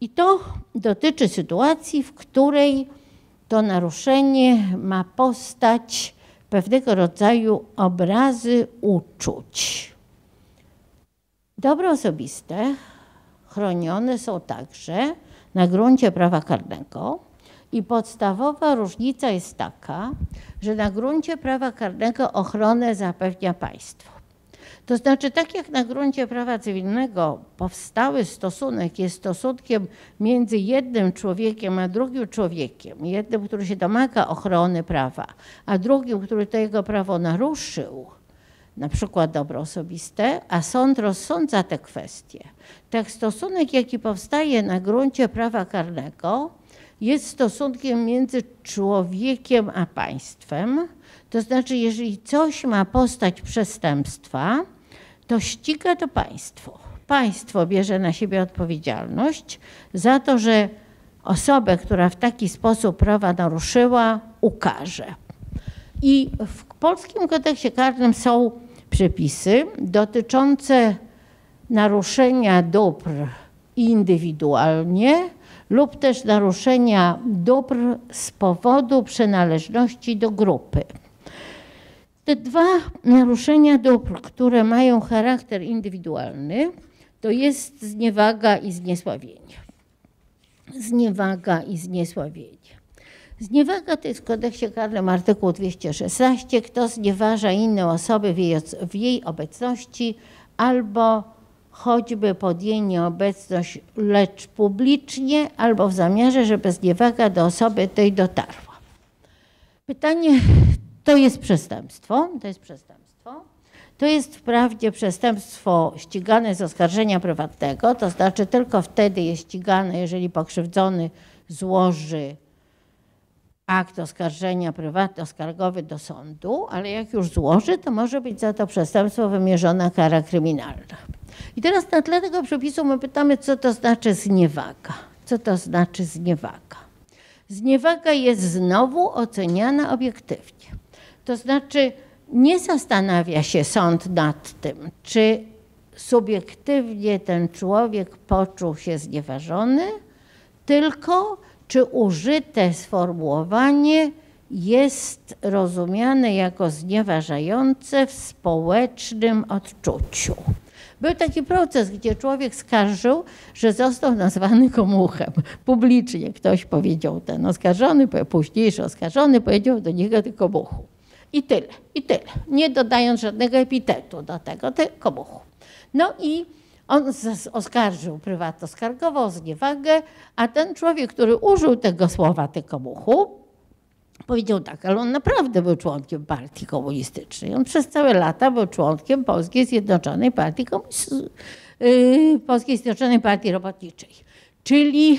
I to dotyczy sytuacji, w której to naruszenie ma postać pewnego rodzaju obrazy uczuć. Dobra osobiste chronione są także na gruncie prawa karnego i podstawowa różnica jest taka, że na gruncie prawa karnego ochronę zapewnia państwo. To znaczy, tak jak na gruncie prawa cywilnego powstały stosunek jest stosunkiem między jednym człowiekiem a drugim człowiekiem, jednym, który się domaga ochrony prawa, a drugim, który to jego prawo naruszył, na przykład dobro osobiste, a sąd rozsądza te kwestie. Tak stosunek, jaki powstaje na gruncie prawa karnego, jest stosunkiem między człowiekiem a państwem. To znaczy, jeżeli coś ma postać przestępstwa, to ściga to państwo. Państwo bierze na siebie odpowiedzialność za to, że osobę, która w taki sposób prawa naruszyła, ukarze. I w polskim kodeksie karnym są przepisy dotyczące naruszenia dóbr indywidualnie lub też naruszenia dóbr z powodu przynależności do grupy. Te dwa naruszenia dóbr, które mają charakter indywidualny, to jest zniewaga i zniesławienie. Zniewaga i zniesławienie. Zniewaga to jest w kodeksie karnym artykuł dwieście szesnaście. Kto znieważa inne osoby w jej, w jej obecności albo choćby pod jej nieobecność, lecz publicznie albo w zamiarze, żeby zniewaga do osoby tej dotarła. Pytanie, to jest przestępstwo, to jest przestępstwo. To jest wprawdzie przestępstwo ścigane z oskarżenia prywatnego, to znaczy tylko wtedy jest ścigane, jeżeli pokrzywdzony złoży akt oskarżenia prywatnego, oskargowy do sądu, ale jak już złoży, to może być za to przestępstwo wymierzona kara kryminalna. I teraz na tle tego przepisu my pytamy, co to znaczy zniewaga. Co to znaczy zniewaga? Zniewaga jest znowu oceniana obiektywnie. To znaczy nie zastanawia się sąd nad tym, czy subiektywnie ten człowiek poczuł się znieważony, tylko czy użyte sformułowanie jest rozumiane jako znieważające w społecznym odczuciu. Był taki proces, gdzie człowiek skarżył, że został nazwany komuchem. Publicznie ktoś powiedział, ten oskarżony, późniejszy oskarżony powiedział do niego tylko komuchu. I tyle, i tyle. Nie dodając żadnego epitetu do tego, tylko komuchu. No i on oskarżył, prywatnie oskargował zniewagę, a ten człowiek, który użył tego słowa tylko muchu, powiedział tak, ale on naprawdę był członkiem partii komunistycznej. On przez całe lata był członkiem Polskiej Zjednoczonej Partii, Komunist... Polskiej Zjednoczonej Partii Robotniczej. Czyli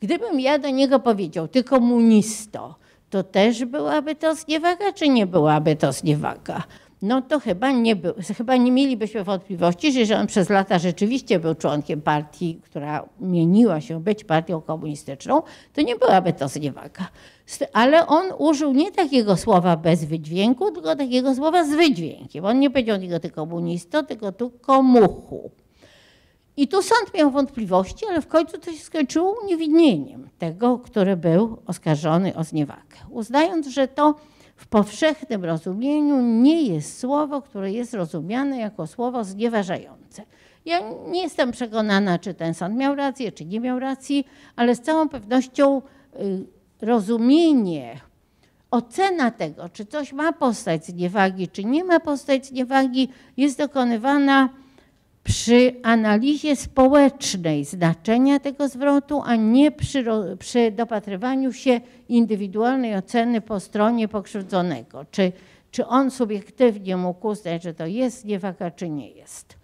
gdybym ja do niego powiedział, ty komunisto, to też byłaby to zniewaga, czy nie byłaby to zniewaga? No to chyba nie, był, chyba nie mielibyśmy wątpliwości, że on przez lata rzeczywiście był członkiem partii, która mieniła się być partią komunistyczną, to nie byłaby to zniewaga. Ale on użył nie takiego słowa bez wydźwięku, tylko takiego słowa z wydźwiękiem. On nie powiedział tylko ty komunisto, tylko tu komuchu. I tu sąd miał wątpliwości, ale w końcu to się skończyło uniewinnieniem tego, który był oskarżony o zniewagę, uznając, że to w powszechnym rozumieniu nie jest słowo, które jest rozumiane jako słowo znieważające. Ja nie jestem przekonana, czy ten sąd miał rację, czy nie miał racji, ale z całą pewnością rozumienie, ocena tego, czy coś ma postać zniewagi, czy nie ma postać zniewagi, jest dokonywana przy analizie społecznej znaczenia tego zwrotu, a nie przy, przy dopatrywaniu się indywidualnej oceny po stronie pokrzywdzonego. Czy, czy on subiektywnie mógł uznać, że to jest zniewaga, czy nie jest.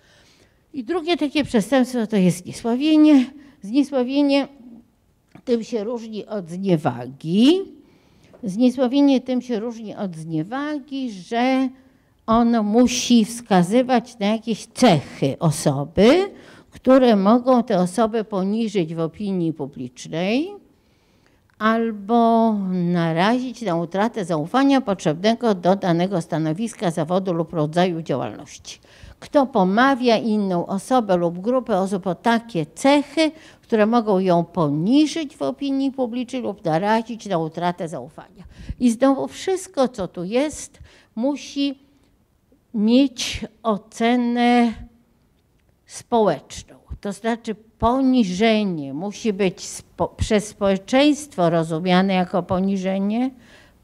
I drugie takie przestępstwo to jest zniesławienie. Zniesławienie tym się różni od zniewagi. Zniesławienie tym się różni od zniewagi, że ono musi wskazywać na jakieś cechy osoby, które mogą tę osobę poniżyć w opinii publicznej albo narazić na utratę zaufania potrzebnego do danego stanowiska, zawodu lub rodzaju działalności. Kto pomawia inną osobę lub grupę osób o takie cechy, które mogą ją poniżyć w opinii publicznej lub narazić na utratę zaufania. I znowu wszystko, co tu jest, musi mieć ocenę społeczną, to znaczy poniżenie musi być spo, przez społeczeństwo rozumiane jako poniżenie,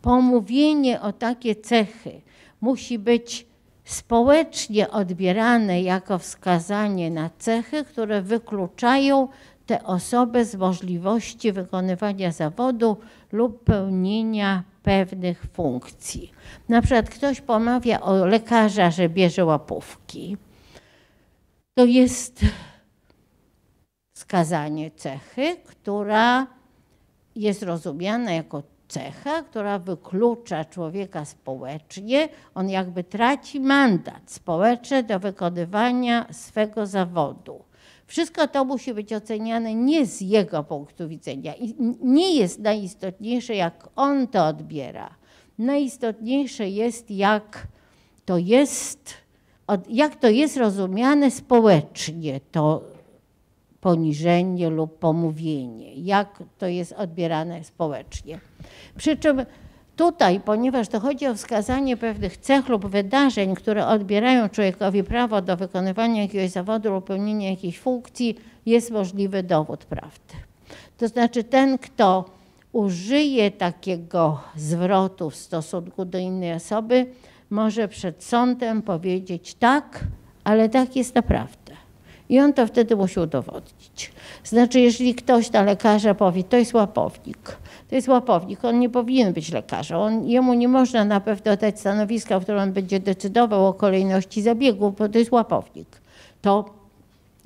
pomówienie o takie cechy musi być społecznie odbierane jako wskazanie na cechy, które wykluczają tę osobę z możliwości wykonywania zawodu lub pełnienia pewnych funkcji. Na przykład ktoś pomawia o lekarza, że bierze łapówki. To jest wskazanie cechy, która jest rozumiana jako cecha, która wyklucza człowieka społecznie. On jakby traci mandat społeczny do wykonywania swego zawodu. Wszystko to musi być oceniane nie z jego punktu widzenia. I nie jest najistotniejsze, jak on to odbiera. Najistotniejsze jest, jak to jest, jak to jest rozumiane społecznie, to poniżenie lub pomówienie. Jak to jest odbierane społecznie. Przy czym tutaj, ponieważ to chodzi o wskazanie pewnych cech lub wydarzeń, które odbierają człowiekowi prawo do wykonywania jakiegoś zawodu lub pełnienia jakiejś funkcji, jest możliwy dowód prawdy. To znaczy ten, kto użyje takiego zwrotu w stosunku do innej osoby, może przed sądem powiedzieć tak, ale tak jest naprawdę. I on to wtedy musi udowodnić. Znaczy, jeżeli ktoś na lekarza powie, to jest łapownik, to jest łapownik, on nie powinien być lekarzem. On, jemu nie można na pewno dać stanowiska, w którym on będzie decydował o kolejności zabiegów, bo to jest łapownik. To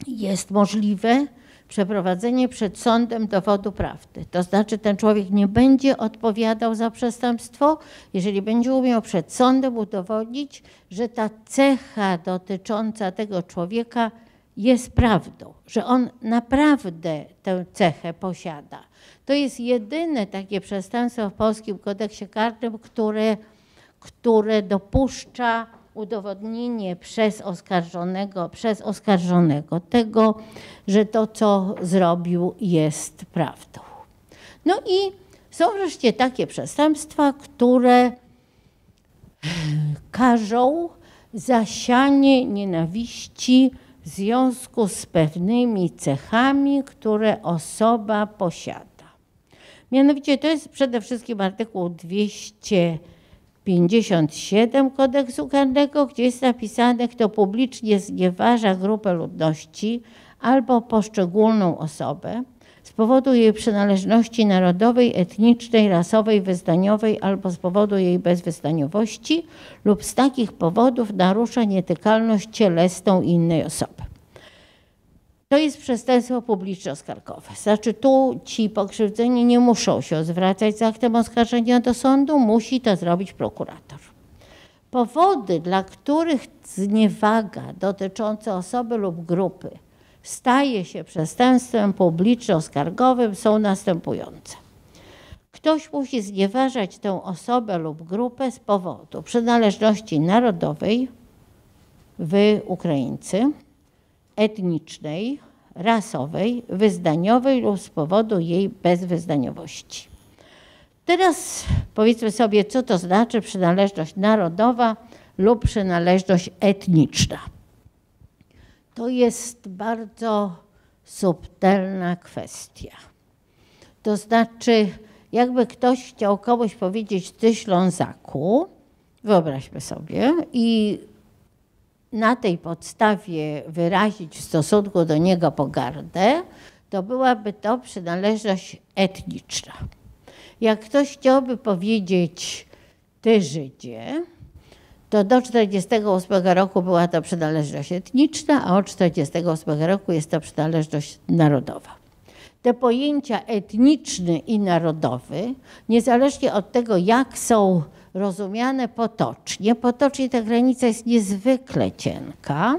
jest możliwe przeprowadzenie przed sądem dowodu prawdy. To znaczy, ten człowiek nie będzie odpowiadał za przestępstwo, jeżeli będzie umiał przed sądem udowodnić, że ta cecha dotycząca tego człowieka jest prawdą, że on naprawdę tę cechę posiada. To jest jedyne takie przestępstwo w polskim kodeksie karnym, które, które dopuszcza udowodnienie przez oskarżonego, przez oskarżonego tego, że to, co zrobił, jest prawdą. No i są wreszcie takie przestępstwa, które karzą zasianie nienawiści w związku z pewnymi cechami, które osoba posiada. Mianowicie to jest przede wszystkim artykuł dwieście pięćdziesiąt siedem Kodeksu Karnego, gdzie jest napisane, kto publicznie znieważa grupę ludności albo poszczególną osobę z powodu jej przynależności narodowej, etnicznej, rasowej, wyznaniowej albo z powodu jej bezwyznaniowości lub z takich powodów narusza nietykalność cielesną innej osoby. To jest przestępstwo publiczno-skargowe. Znaczy, tu ci pokrzywdzeni nie muszą się zwracać z aktem oskarżenia do sądu, musi to zrobić prokurator. Powody, dla których zniewaga dotycząca osoby lub grupy staje się przestępstwem publiczno-skargowym, są następujące. Ktoś musi znieważać tę osobę lub grupę z powodu przynależności narodowej, wy Ukraińcy, etnicznej, rasowej, wyznaniowej lub z powodu jej bezwyznaniowości. Teraz powiedzmy sobie, co to znaczy przynależność narodowa lub przynależność etniczna. To jest bardzo subtelna kwestia. To znaczy, jakby ktoś chciał komuś powiedzieć, ty Ślązaku, wyobraźmy sobie, i na tej podstawie wyrazić w stosunku do niego pogardę, to byłaby to przynależność etniczna. Jak ktoś chciałby powiedzieć, ty Żydzie, to do tysiąc dziewięćset czterdziestego ósmego roku była to przynależność etniczna, a od tysiąc dziewięćset czterdziestego ósmego roku jest to przynależność narodowa. Te pojęcia etniczny i narodowy, niezależnie od tego, jak są rozumiane potocznie, potocznie ta granica jest niezwykle cienka,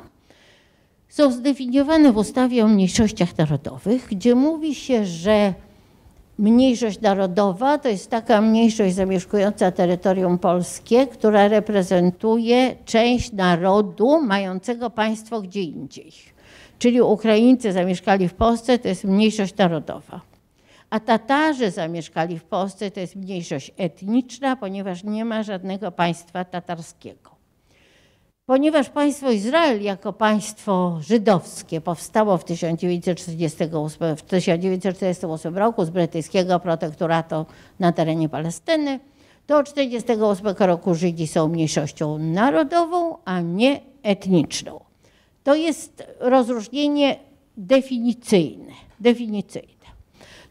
są zdefiniowane w ustawie o mniejszościach narodowych, gdzie mówi się, że mniejszość narodowa to jest taka mniejszość zamieszkująca terytorium polskie, która reprezentuje część narodu mającego państwo gdzie indziej. Czyli Ukraińcy zamieszkali w Polsce, to jest mniejszość narodowa. A Tatarzy zamieszkali w Polsce, to jest mniejszość etniczna, ponieważ nie ma żadnego państwa tatarskiego. Ponieważ państwo Izrael jako państwo żydowskie powstało w tysiąc dziewięćset czterdziestym ósmym, w tysiąc dziewięćset czterdziestym ósmym roku z brytyjskiego protektoratu na terenie Palestyny, to od tysiąc dziewięćset czterdziestego ósmego roku Żydzi są mniejszością narodową, a nie etniczną. To jest rozróżnienie definicyjne. definicyjne.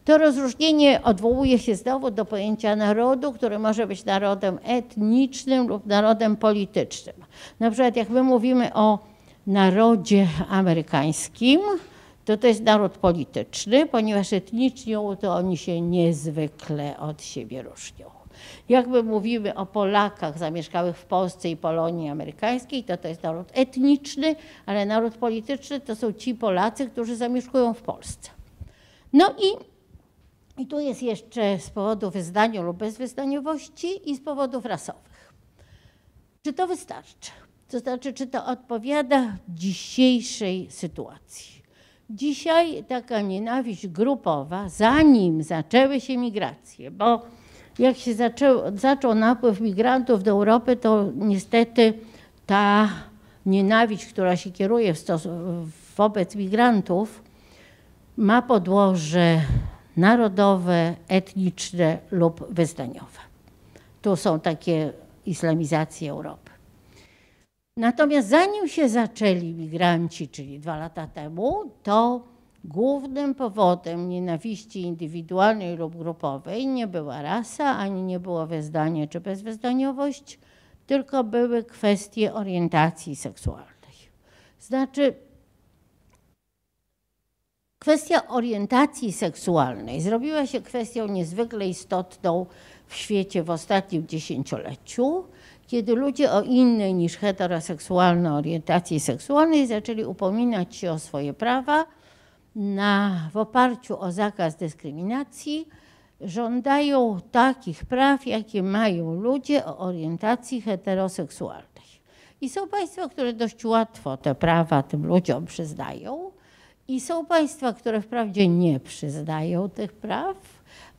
To rozróżnienie odwołuje się znowu do pojęcia narodu, który może być narodem etnicznym lub narodem politycznym. Na przykład jak my mówimy o narodzie amerykańskim, to to jest naród polityczny, ponieważ etnicznią to oni się niezwykle od siebie różnią. Jak my mówimy o Polakach zamieszkałych w Polsce i Polonii amerykańskiej, to to jest naród etniczny, ale naród polityczny to są ci Polacy, którzy zamieszkują w Polsce. No i I tu jest jeszcze z powodu wyznania lub bezwyznaniowości i z powodów rasowych. Czy to wystarczy? To znaczy, czy to odpowiada dzisiejszej sytuacji? Dzisiaj taka nienawiść grupowa, zanim zaczęły się migracje, bo jak się zaczął, zaczął napływ migrantów do Europy, to niestety ta nienawiść, która się kieruje w stos- wobec migrantów, ma podłoże narodowe, etniczne lub wyznaniowe. Tu są takie islamizacje Europy. Natomiast zanim się zaczęli migranci, czyli dwa lata temu, to głównym powodem nienawiści indywidualnej lub grupowej nie była rasa, ani nie było wyznanie czy bezwyznaniowość, tylko były kwestie orientacji seksualnej. Znaczy, kwestia orientacji seksualnej zrobiła się kwestią niezwykle istotną w świecie w ostatnim dziesięcioleciu, kiedy ludzie o innej niż heteroseksualnej orientacji seksualnej zaczęli upominać się o swoje prawa na, w oparciu o zakaz dyskryminacji, żądają takich praw, jakie mają ludzie o orientacji heteroseksualnej. I są państwa, które dość łatwo te prawa tym ludziom przyznają i są państwa, które wprawdzie nie przyznają tych praw,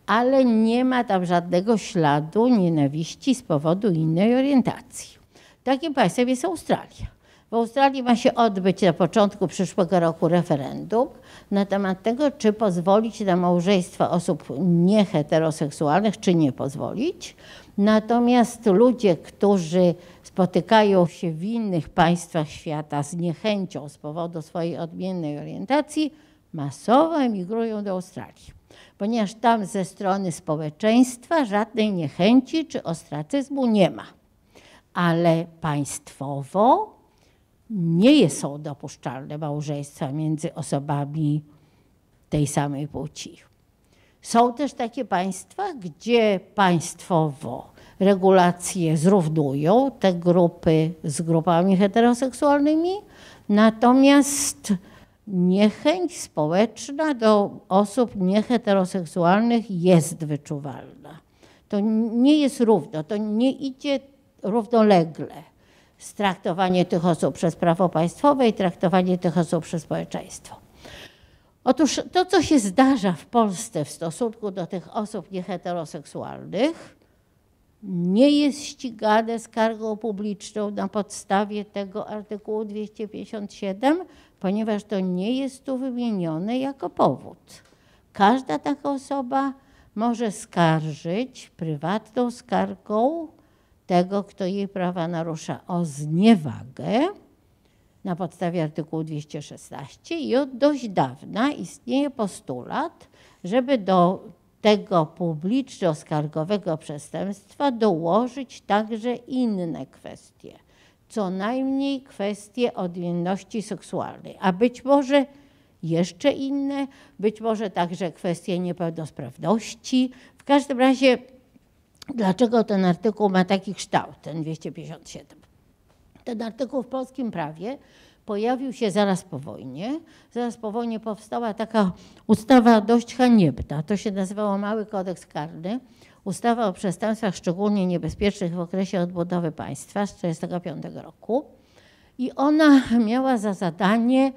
ale nie ma tam żadnego śladu nienawiści z powodu innej orientacji. Takim państwem jest Australia. W Australii ma się odbyć na początku przyszłego roku referendum na temat tego, czy pozwolić na małżeństwa osób nieheteroseksualnych, czy nie pozwolić. Natomiast ludzie, którzy spotykają się w innych państwach świata z niechęcią z powodu swojej odmiennej orientacji, masowo emigrują do Australii, ponieważ tam ze strony społeczeństwa żadnej niechęci czy ostracyzmu nie ma. Ale państwowo nie są dopuszczalne małżeństwa między osobami tej samej płci. Są też takie państwa, gdzie państwowo regulacje zrównują te grupy z grupami heteroseksualnymi, natomiast niechęć społeczna do osób nieheteroseksualnych jest wyczuwalna. To nie jest równo, to nie idzie równolegle. Traktowanie tych osób przez prawo państwowe i traktowanie tych osób przez społeczeństwo. Otóż to, co się zdarza w Polsce w stosunku do tych osób nieheteroseksualnych, nie jest ścigane skargą publiczną na podstawie tego artykułu dwieście pięćdziesiąt siedem, ponieważ to nie jest tu wymienione jako powód. Każda taka osoba może skarżyć prywatną skargą tego, kto jej prawa narusza, o zniewagę na podstawie artykułu dwieście szesnaście i od dość dawna istnieje postulat, żeby do tego publiczno-skargowego przestępstwa dołożyć także inne kwestie, co najmniej kwestie odmienności seksualnej, a być może jeszcze inne, być może także kwestie niepełnosprawności. W każdym razie, dlaczego ten artykuł ma taki kształt, ten dwieście pięćdziesiąt siedem? Ten artykuł w polskim prawie pojawił się zaraz po wojnie. Zaraz po wojnie powstała taka ustawa dość haniebna. To się nazywało Mały Kodeks Karny. Ustawa o przestępstwach szczególnie niebezpiecznych w okresie odbudowy państwa z tysiąc dziewięćset czterdziestego piątego roku. I ona miała za zadanie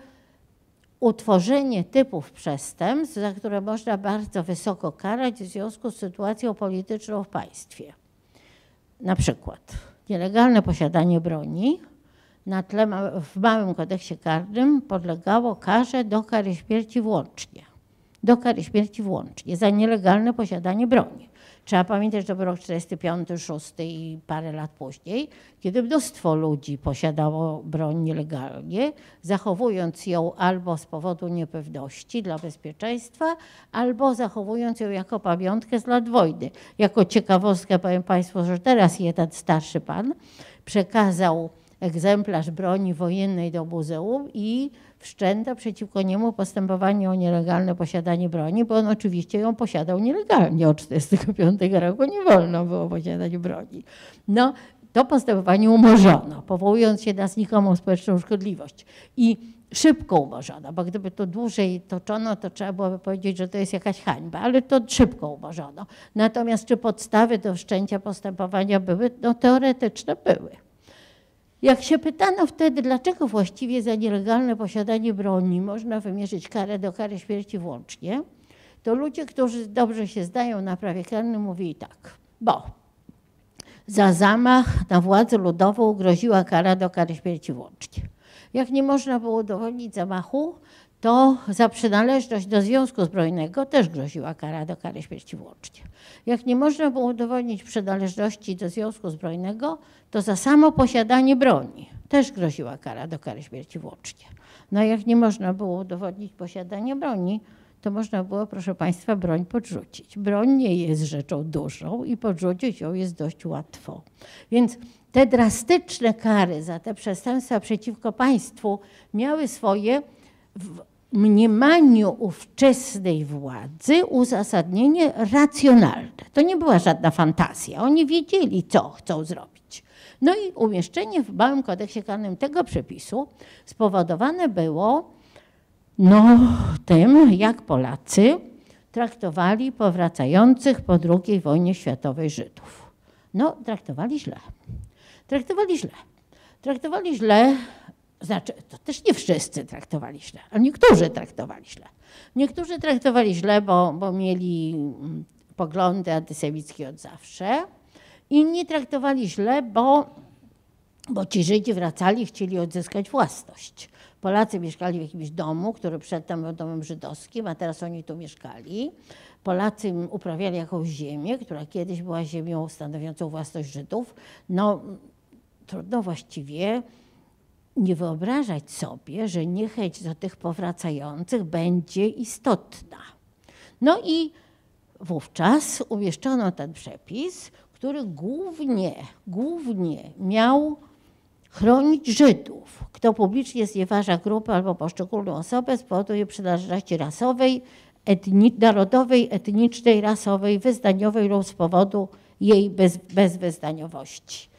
utworzenie typów przestępstw, za które można bardzo wysoko karać w związku z sytuacją polityczną w państwie. Na przykład nielegalne posiadanie broni na tle w małym kodeksie karnym podlegało karze do kary śmierci włącznie. Do kary śmierci włącznie za nielegalne posiadanie broni. Trzeba pamiętać, że to był rok czterdziesty piąty, szósty i parę lat później, kiedy mnóstwo ludzi posiadało broń nielegalnie, zachowując ją albo z powodu niepewności dla bezpieczeństwa, albo zachowując ją jako pamiątkę z lat wojny. Jako ciekawostkę powiem państwu, że teraz jeden starszy pan przekazał egzemplarz broni wojennej do muzeum i wszczęto przeciwko niemu postępowanie o nielegalne posiadanie broni, bo on oczywiście ją posiadał nielegalnie. Od tysiąc dziewięćset czterdziestego piątego roku nie wolno było posiadać broni. No, to postępowanie umorzono, powołując się na znikomą społeczną szkodliwość. I szybko umorzono, bo gdyby to dłużej toczono, to trzeba byłoby powiedzieć, że to jest jakaś hańba, ale to szybko umorzono. Natomiast czy podstawy do wszczęcia postępowania były? No, teoretyczne były. Jak się pytano wtedy, dlaczego właściwie za nielegalne posiadanie broni można wymierzyć karę do kary śmierci włącznie, to ludzie, którzy dobrze się zdają na prawie karnym, mówili tak, bo za zamach na władzę ludową groziła kara do kary śmierci włącznie. Jak nie można było udowodnić zamachu, to za przynależność do związku zbrojnego też groziła kara do kary śmierci włącznie. Jak nie można było udowodnić przynależności do związku zbrojnego, to za samo posiadanie broni też groziła kara do kary śmierci włącznie. No jak nie można było udowodnić posiadania broni, to można było, proszę Państwa, broń podrzucić. Broń nie jest rzeczą dużą i podrzucić ją jest dość łatwo. Więc te drastyczne kary za te przestępstwa przeciwko państwu miały swoje w mniemaniu ówczesnej władzy uzasadnienie racjonalne. To nie była żadna fantazja. Oni wiedzieli, co chcą zrobić. No i umieszczenie w małym kodeksie karnym tego przepisu spowodowane było no tym, jak Polacy traktowali powracających po drugiej wojnie światowej Żydów. No traktowali źle. Traktowali źle. Traktowali źle, znaczy to też nie wszyscy traktowali źle, ale niektórzy traktowali źle. Niektórzy traktowali źle, bo, bo mieli poglądy antysemickie od zawsze. Inni traktowali źle, bo, bo ci Żydzi wracali, chcieli odzyskać własność. Polacy mieszkali w jakimś domu, który przedtem był domem żydowskim, a teraz oni tu mieszkali. Polacy uprawiali jakąś ziemię, która kiedyś była ziemią stanowiącą własność Żydów. No trudno właściwie nie wyobrażać sobie, że niechęć do tych powracających będzie istotna. No i wówczas umieszczono ten przepis, który głównie, głównie miał chronić Żydów, kto publicznie znieważa grupę albo poszczególną osobę z powodu jej przynależności rasowej, etni narodowej, etnicznej, rasowej, wyznaniowej lub z powodu jej bez bezwyznaniowości.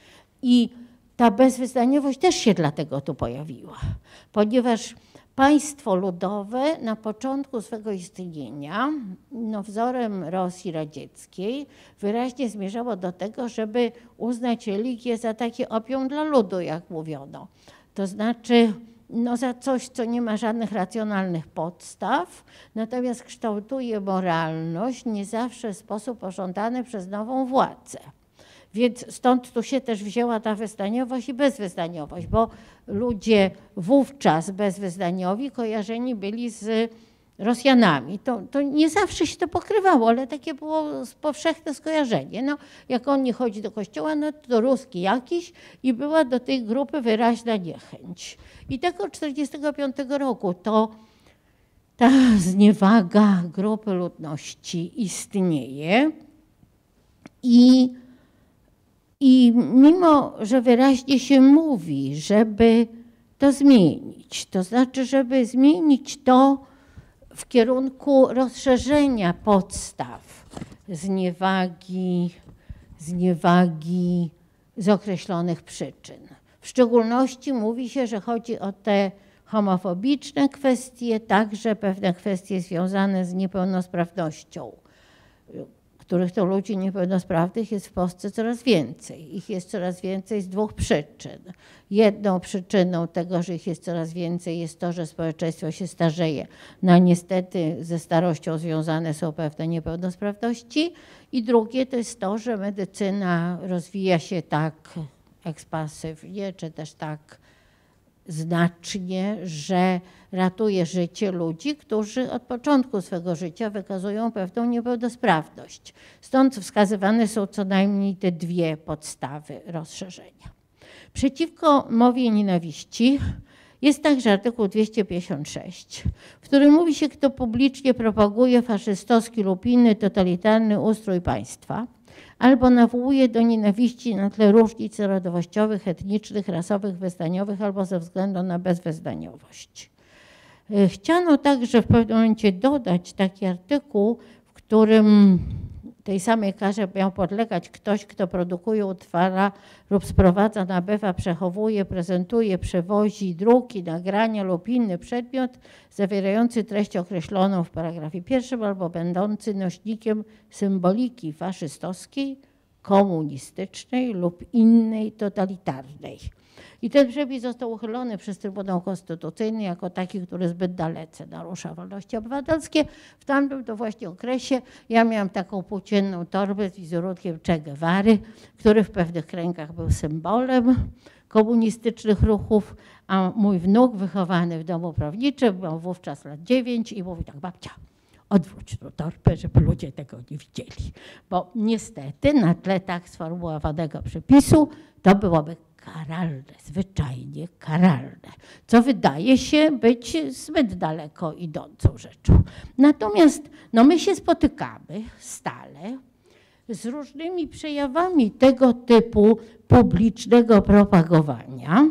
I ta bezwyznaniowość też się dlatego tu pojawiła, ponieważ państwo ludowe na początku swego istnienia, no wzorem Rosji radzieckiej, wyraźnie zmierzało do tego, żeby uznać religię za takie opium dla ludu, jak mówiono. To znaczy no, za coś, co nie ma żadnych racjonalnych podstaw, natomiast kształtuje moralność nie zawsze w sposób pożądany przez nową władzę. Więc stąd tu się też wzięła ta wyznaniowość i bezwyznaniowość, bo ludzie wówczas bezwyznaniowi kojarzeni byli z Rosjanami. To, to nie zawsze się to pokrywało, ale takie było powszechne skojarzenie. No, jak on nie chodzi do kościoła, no to ruski jakiś i była do tej grupy wyraźna niechęć. I tak od tysiąc dziewięćset czterdziestego piątego roku to ta zniewaga grupy ludności istnieje i I mimo, że wyraźnie się mówi, żeby to zmienić, to znaczy, żeby zmienić to w kierunku rozszerzenia podstaw zniewagi, zniewagi z określonych przyczyn. W szczególności mówi się, że chodzi o te homofobiczne kwestie, także pewne kwestie związane z niepełnosprawnością, których to ludzi niepełnosprawnych jest w Polsce coraz więcej. Ich jest coraz więcej z dwóch przyczyn. Jedną przyczyną tego, że ich jest coraz więcej, jest to, że społeczeństwo się starzeje. No niestety ze starością związane są pewne niepełnosprawności. I drugie to jest to, że medycyna rozwija się tak ekspansywnie, czy też tak znacznie, że ratuje życie ludzi, którzy od początku swego życia wykazują pewną niepełnosprawność. Stąd wskazywane są co najmniej te dwie podstawy rozszerzenia. Przeciwko mowie nienawiści jest także artykuł dwieście pięćdziesiąt sześć, w którym mówi się, kto publicznie propaguje faszystowski lub inny totalitarny ustrój państwa, albo nawołuje do nienawiści na tle różnic narodowościowych, etnicznych, rasowych, wyznaniowych, albo ze względu na bezwyznaniowość. Chciano także w pewnym momencie dodać taki artykuł, w którym tej samej karze miał podlegać ktoś, kto produkuje, utrwala lub sprowadza, nabywa, przechowuje, prezentuje, przewozi druki, nagrania lub inny przedmiot zawierający treść określoną w paragrafie pierwszym albo będący nośnikiem symboliki faszystowskiej, komunistycznej lub innej totalitarnej. I ten przepis został uchylony przez Trybunał Konstytucyjny jako taki, który zbyt dalece narusza wolności obywatelskie. W tamtym to właśnie okresie ja miałam taką płócienną torbę z wizerunkiem Che Guevary, który w pewnych kręgach był symbolem komunistycznych ruchów, a mój wnuk wychowany w domu prawniczym, miał wówczas lat dziewięć i mówi tak: babcia, odwróć tą torbę, żeby ludzie tego nie widzieli. Bo niestety na tle tak sformułowanego przepisu to byłoby karalne, zwyczajnie karalne, co wydaje się być zbyt daleko idącą rzeczą. Natomiast no, my się spotykamy stale z różnymi przejawami tego typu publicznego propagowania,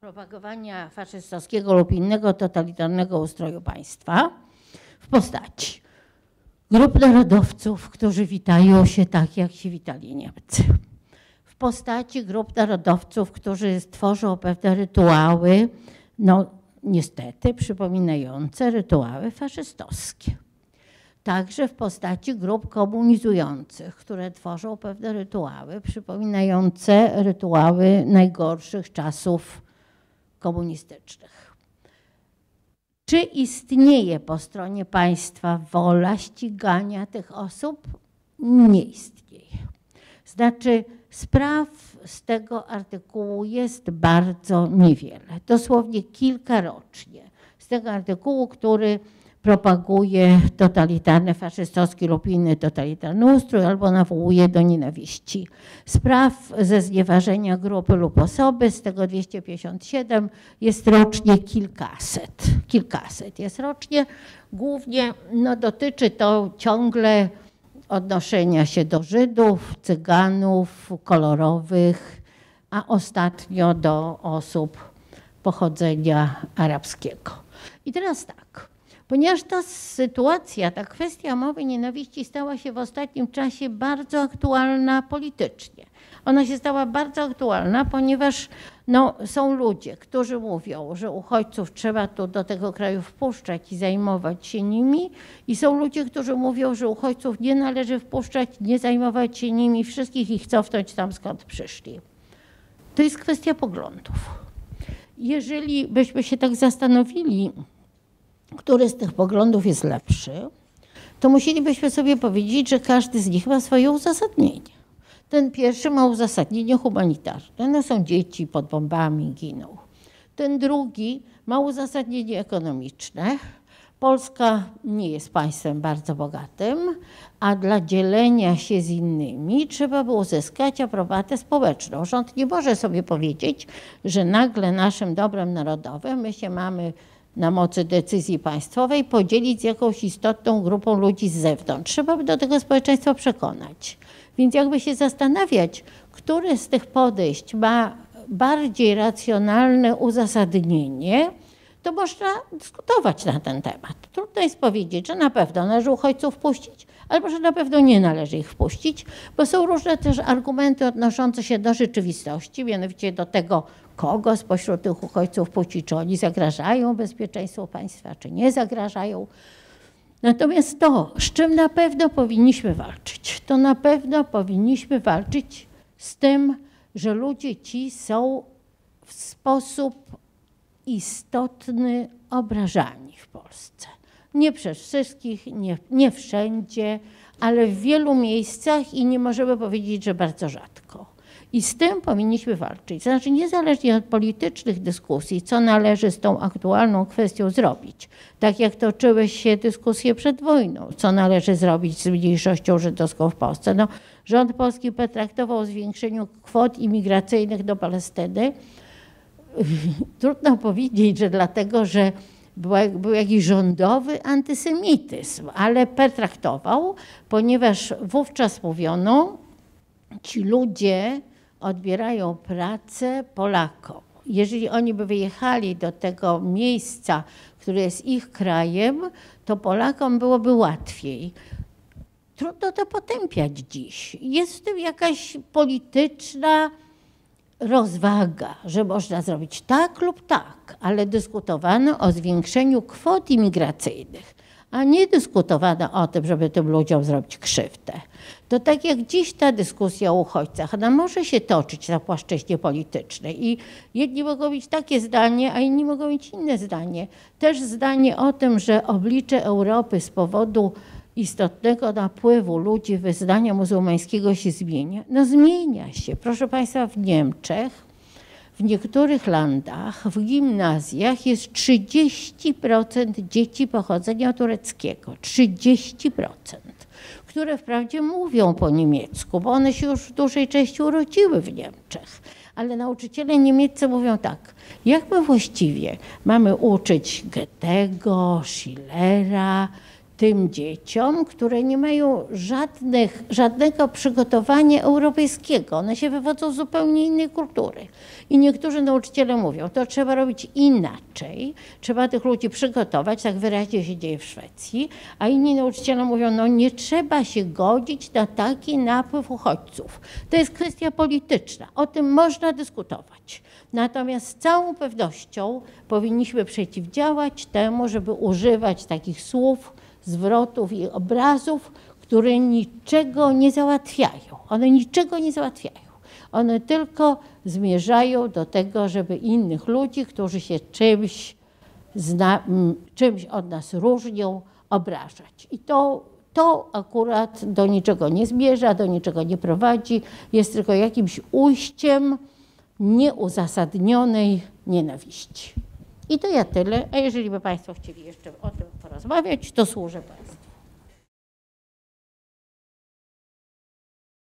propagowania faszystowskiego lub innego totalitarnego ustroju państwa w postaci grup narodowców, którzy witają się tak, jak się witali Niemcy. W postaci grup narodowców, którzy tworzą pewne rytuały, no niestety przypominające rytuały faszystowskie. Także w postaci grup komunizujących, które tworzą pewne rytuały przypominające rytuały najgorszych czasów komunistycznych. Czy istnieje po stronie państwa wola ścigania tych osób? Nie istnieje. Znaczy spraw z tego artykułu jest bardzo niewiele. Dosłownie kilka rocznie. Z tego artykułu, który propaguje totalitarny, faszystowski lub inny totalitarny ustrój albo nawołuje do nienawiści. Spraw ze znieważenia grupy lub osoby, z tego dwieście pięćdziesiąt siedem, jest rocznie kilkaset. Kilkaset jest rocznie. Głównie no, dotyczy to ciągle odnoszenia się do Żydów, Cyganów, kolorowych, a ostatnio do osób pochodzenia arabskiego. I teraz tak. Ponieważ ta sytuacja, ta kwestia mowy nienawiści stała się w ostatnim czasie bardzo aktualna politycznie. Ona się stała bardzo aktualna, ponieważ no, są ludzie, którzy mówią, że uchodźców trzeba tu do tego kraju wpuszczać i zajmować się nimi, i są ludzie, którzy mówią, że uchodźców nie należy wpuszczać, nie zajmować się nimi, wszystkich ich cofnąć tam, skąd przyszli. To jest kwestia poglądów. Jeżeli byśmy się tak zastanowili, który z tych poglądów jest lepszy, to musielibyśmy sobie powiedzieć, że każdy z nich ma swoje uzasadnienie. Ten pierwszy ma uzasadnienie humanitarne, no są dzieci pod bombami, giną. Ten drugi ma uzasadnienie ekonomiczne. Polska nie jest państwem bardzo bogatym, a dla dzielenia się z innymi trzeba by uzyskać aprobatę społeczną. Rząd nie może sobie powiedzieć, że nagle naszym dobrem narodowym my się mamy na mocy decyzji państwowej podzielić z jakąś istotną grupą ludzi z zewnątrz. Trzeba by do tego społeczeństwa przekonać. Więc jakby się zastanawiać, które z tych podejść ma bardziej racjonalne uzasadnienie, to można dyskutować na ten temat. Trudno jest powiedzieć, że na pewno należy uchodźców wpuścić, albo że na pewno nie należy ich wpuścić, bo są różne też argumenty odnoszące się do rzeczywistości, mianowicie do tego, kogo spośród tych uchodźców wpuścić, czy oni zagrażają bezpieczeństwu państwa, czy nie zagrażają. Natomiast to, z czym na pewno powinniśmy walczyć, to na pewno powinniśmy walczyć z tym, że ludzie ci są w sposób istotny obrażani w Polsce. Nie przez wszystkich, nie, nie wszędzie, ale w wielu miejscach i nie możemy powiedzieć, że bardzo rzadko. I z tym powinniśmy walczyć. Znaczy niezależnie od politycznych dyskusji, co należy z tą aktualną kwestią zrobić. Tak jak toczyły się dyskusje przed wojną, co należy zrobić z mniejszością żydowską w Polsce. No, rząd polski potraktował o zwiększeniu kwot imigracyjnych do Palestyny. Trudno powiedzieć, że dlatego, że był jakiś rządowy antysemityzm, ale pertraktował, ponieważ wówczas mówiono, ci ludzie odbierają pracę Polakom. Jeżeli oni by wyjechali do tego miejsca, które jest ich krajem, to Polakom byłoby łatwiej. Trudno to potępiać dziś. Jest w tym jakaś polityczna rozwaga, że można zrobić tak lub tak, ale dyskutowano o zwiększeniu kwot imigracyjnych, a nie dyskutowano o tym, żeby tym ludziom zrobić krzywdę. To tak jak dziś ta dyskusja o uchodźcach, ona może się toczyć na płaszczyźnie politycznej i jedni mogą mieć takie zdanie, a inni mogą mieć inne zdanie. Też zdanie o tym, że oblicze Europy z powodu istotnego napływu ludzi wyznania muzułmańskiego się zmienia. No zmienia się. Proszę Państwa, w Niemczech W niektórych landach, w gimnazjach jest trzydzieści procent dzieci pochodzenia tureckiego, trzydzieści procent, które wprawdzie mówią po niemiecku, bo one się już w dużej części urodziły w Niemczech, ale nauczyciele niemieccy mówią tak, jak my właściwie mamy uczyć Goethego, Schillera, tym dzieciom, które nie mają żadnych, żadnego przygotowania europejskiego. One się wywodzą z zupełnie innej kultury. I niektórzy nauczyciele mówią, to trzeba robić inaczej, trzeba tych ludzi przygotować, tak wyraźnie się dzieje w Szwecji, a inni nauczyciele mówią, no nie trzeba się godzić na taki napływ uchodźców. To jest kwestia polityczna, o tym można dyskutować. Natomiast z całą pewnością powinniśmy przeciwdziałać temu, żeby używać takich słów, zwrotów i obrazów, które niczego nie załatwiają. One niczego nie załatwiają. One tylko zmierzają do tego, żeby innych ludzi, którzy się czymś, zna, czymś od nas różnią, obrażać. I to, to akurat do niczego nie zmierza, do niczego nie prowadzi. Jest tylko jakimś ujściem nieuzasadnionej nienawiści. I to ja tyle, a jeżeli by Państwo chcieli jeszcze o tym porozmawiać, to służę Panu.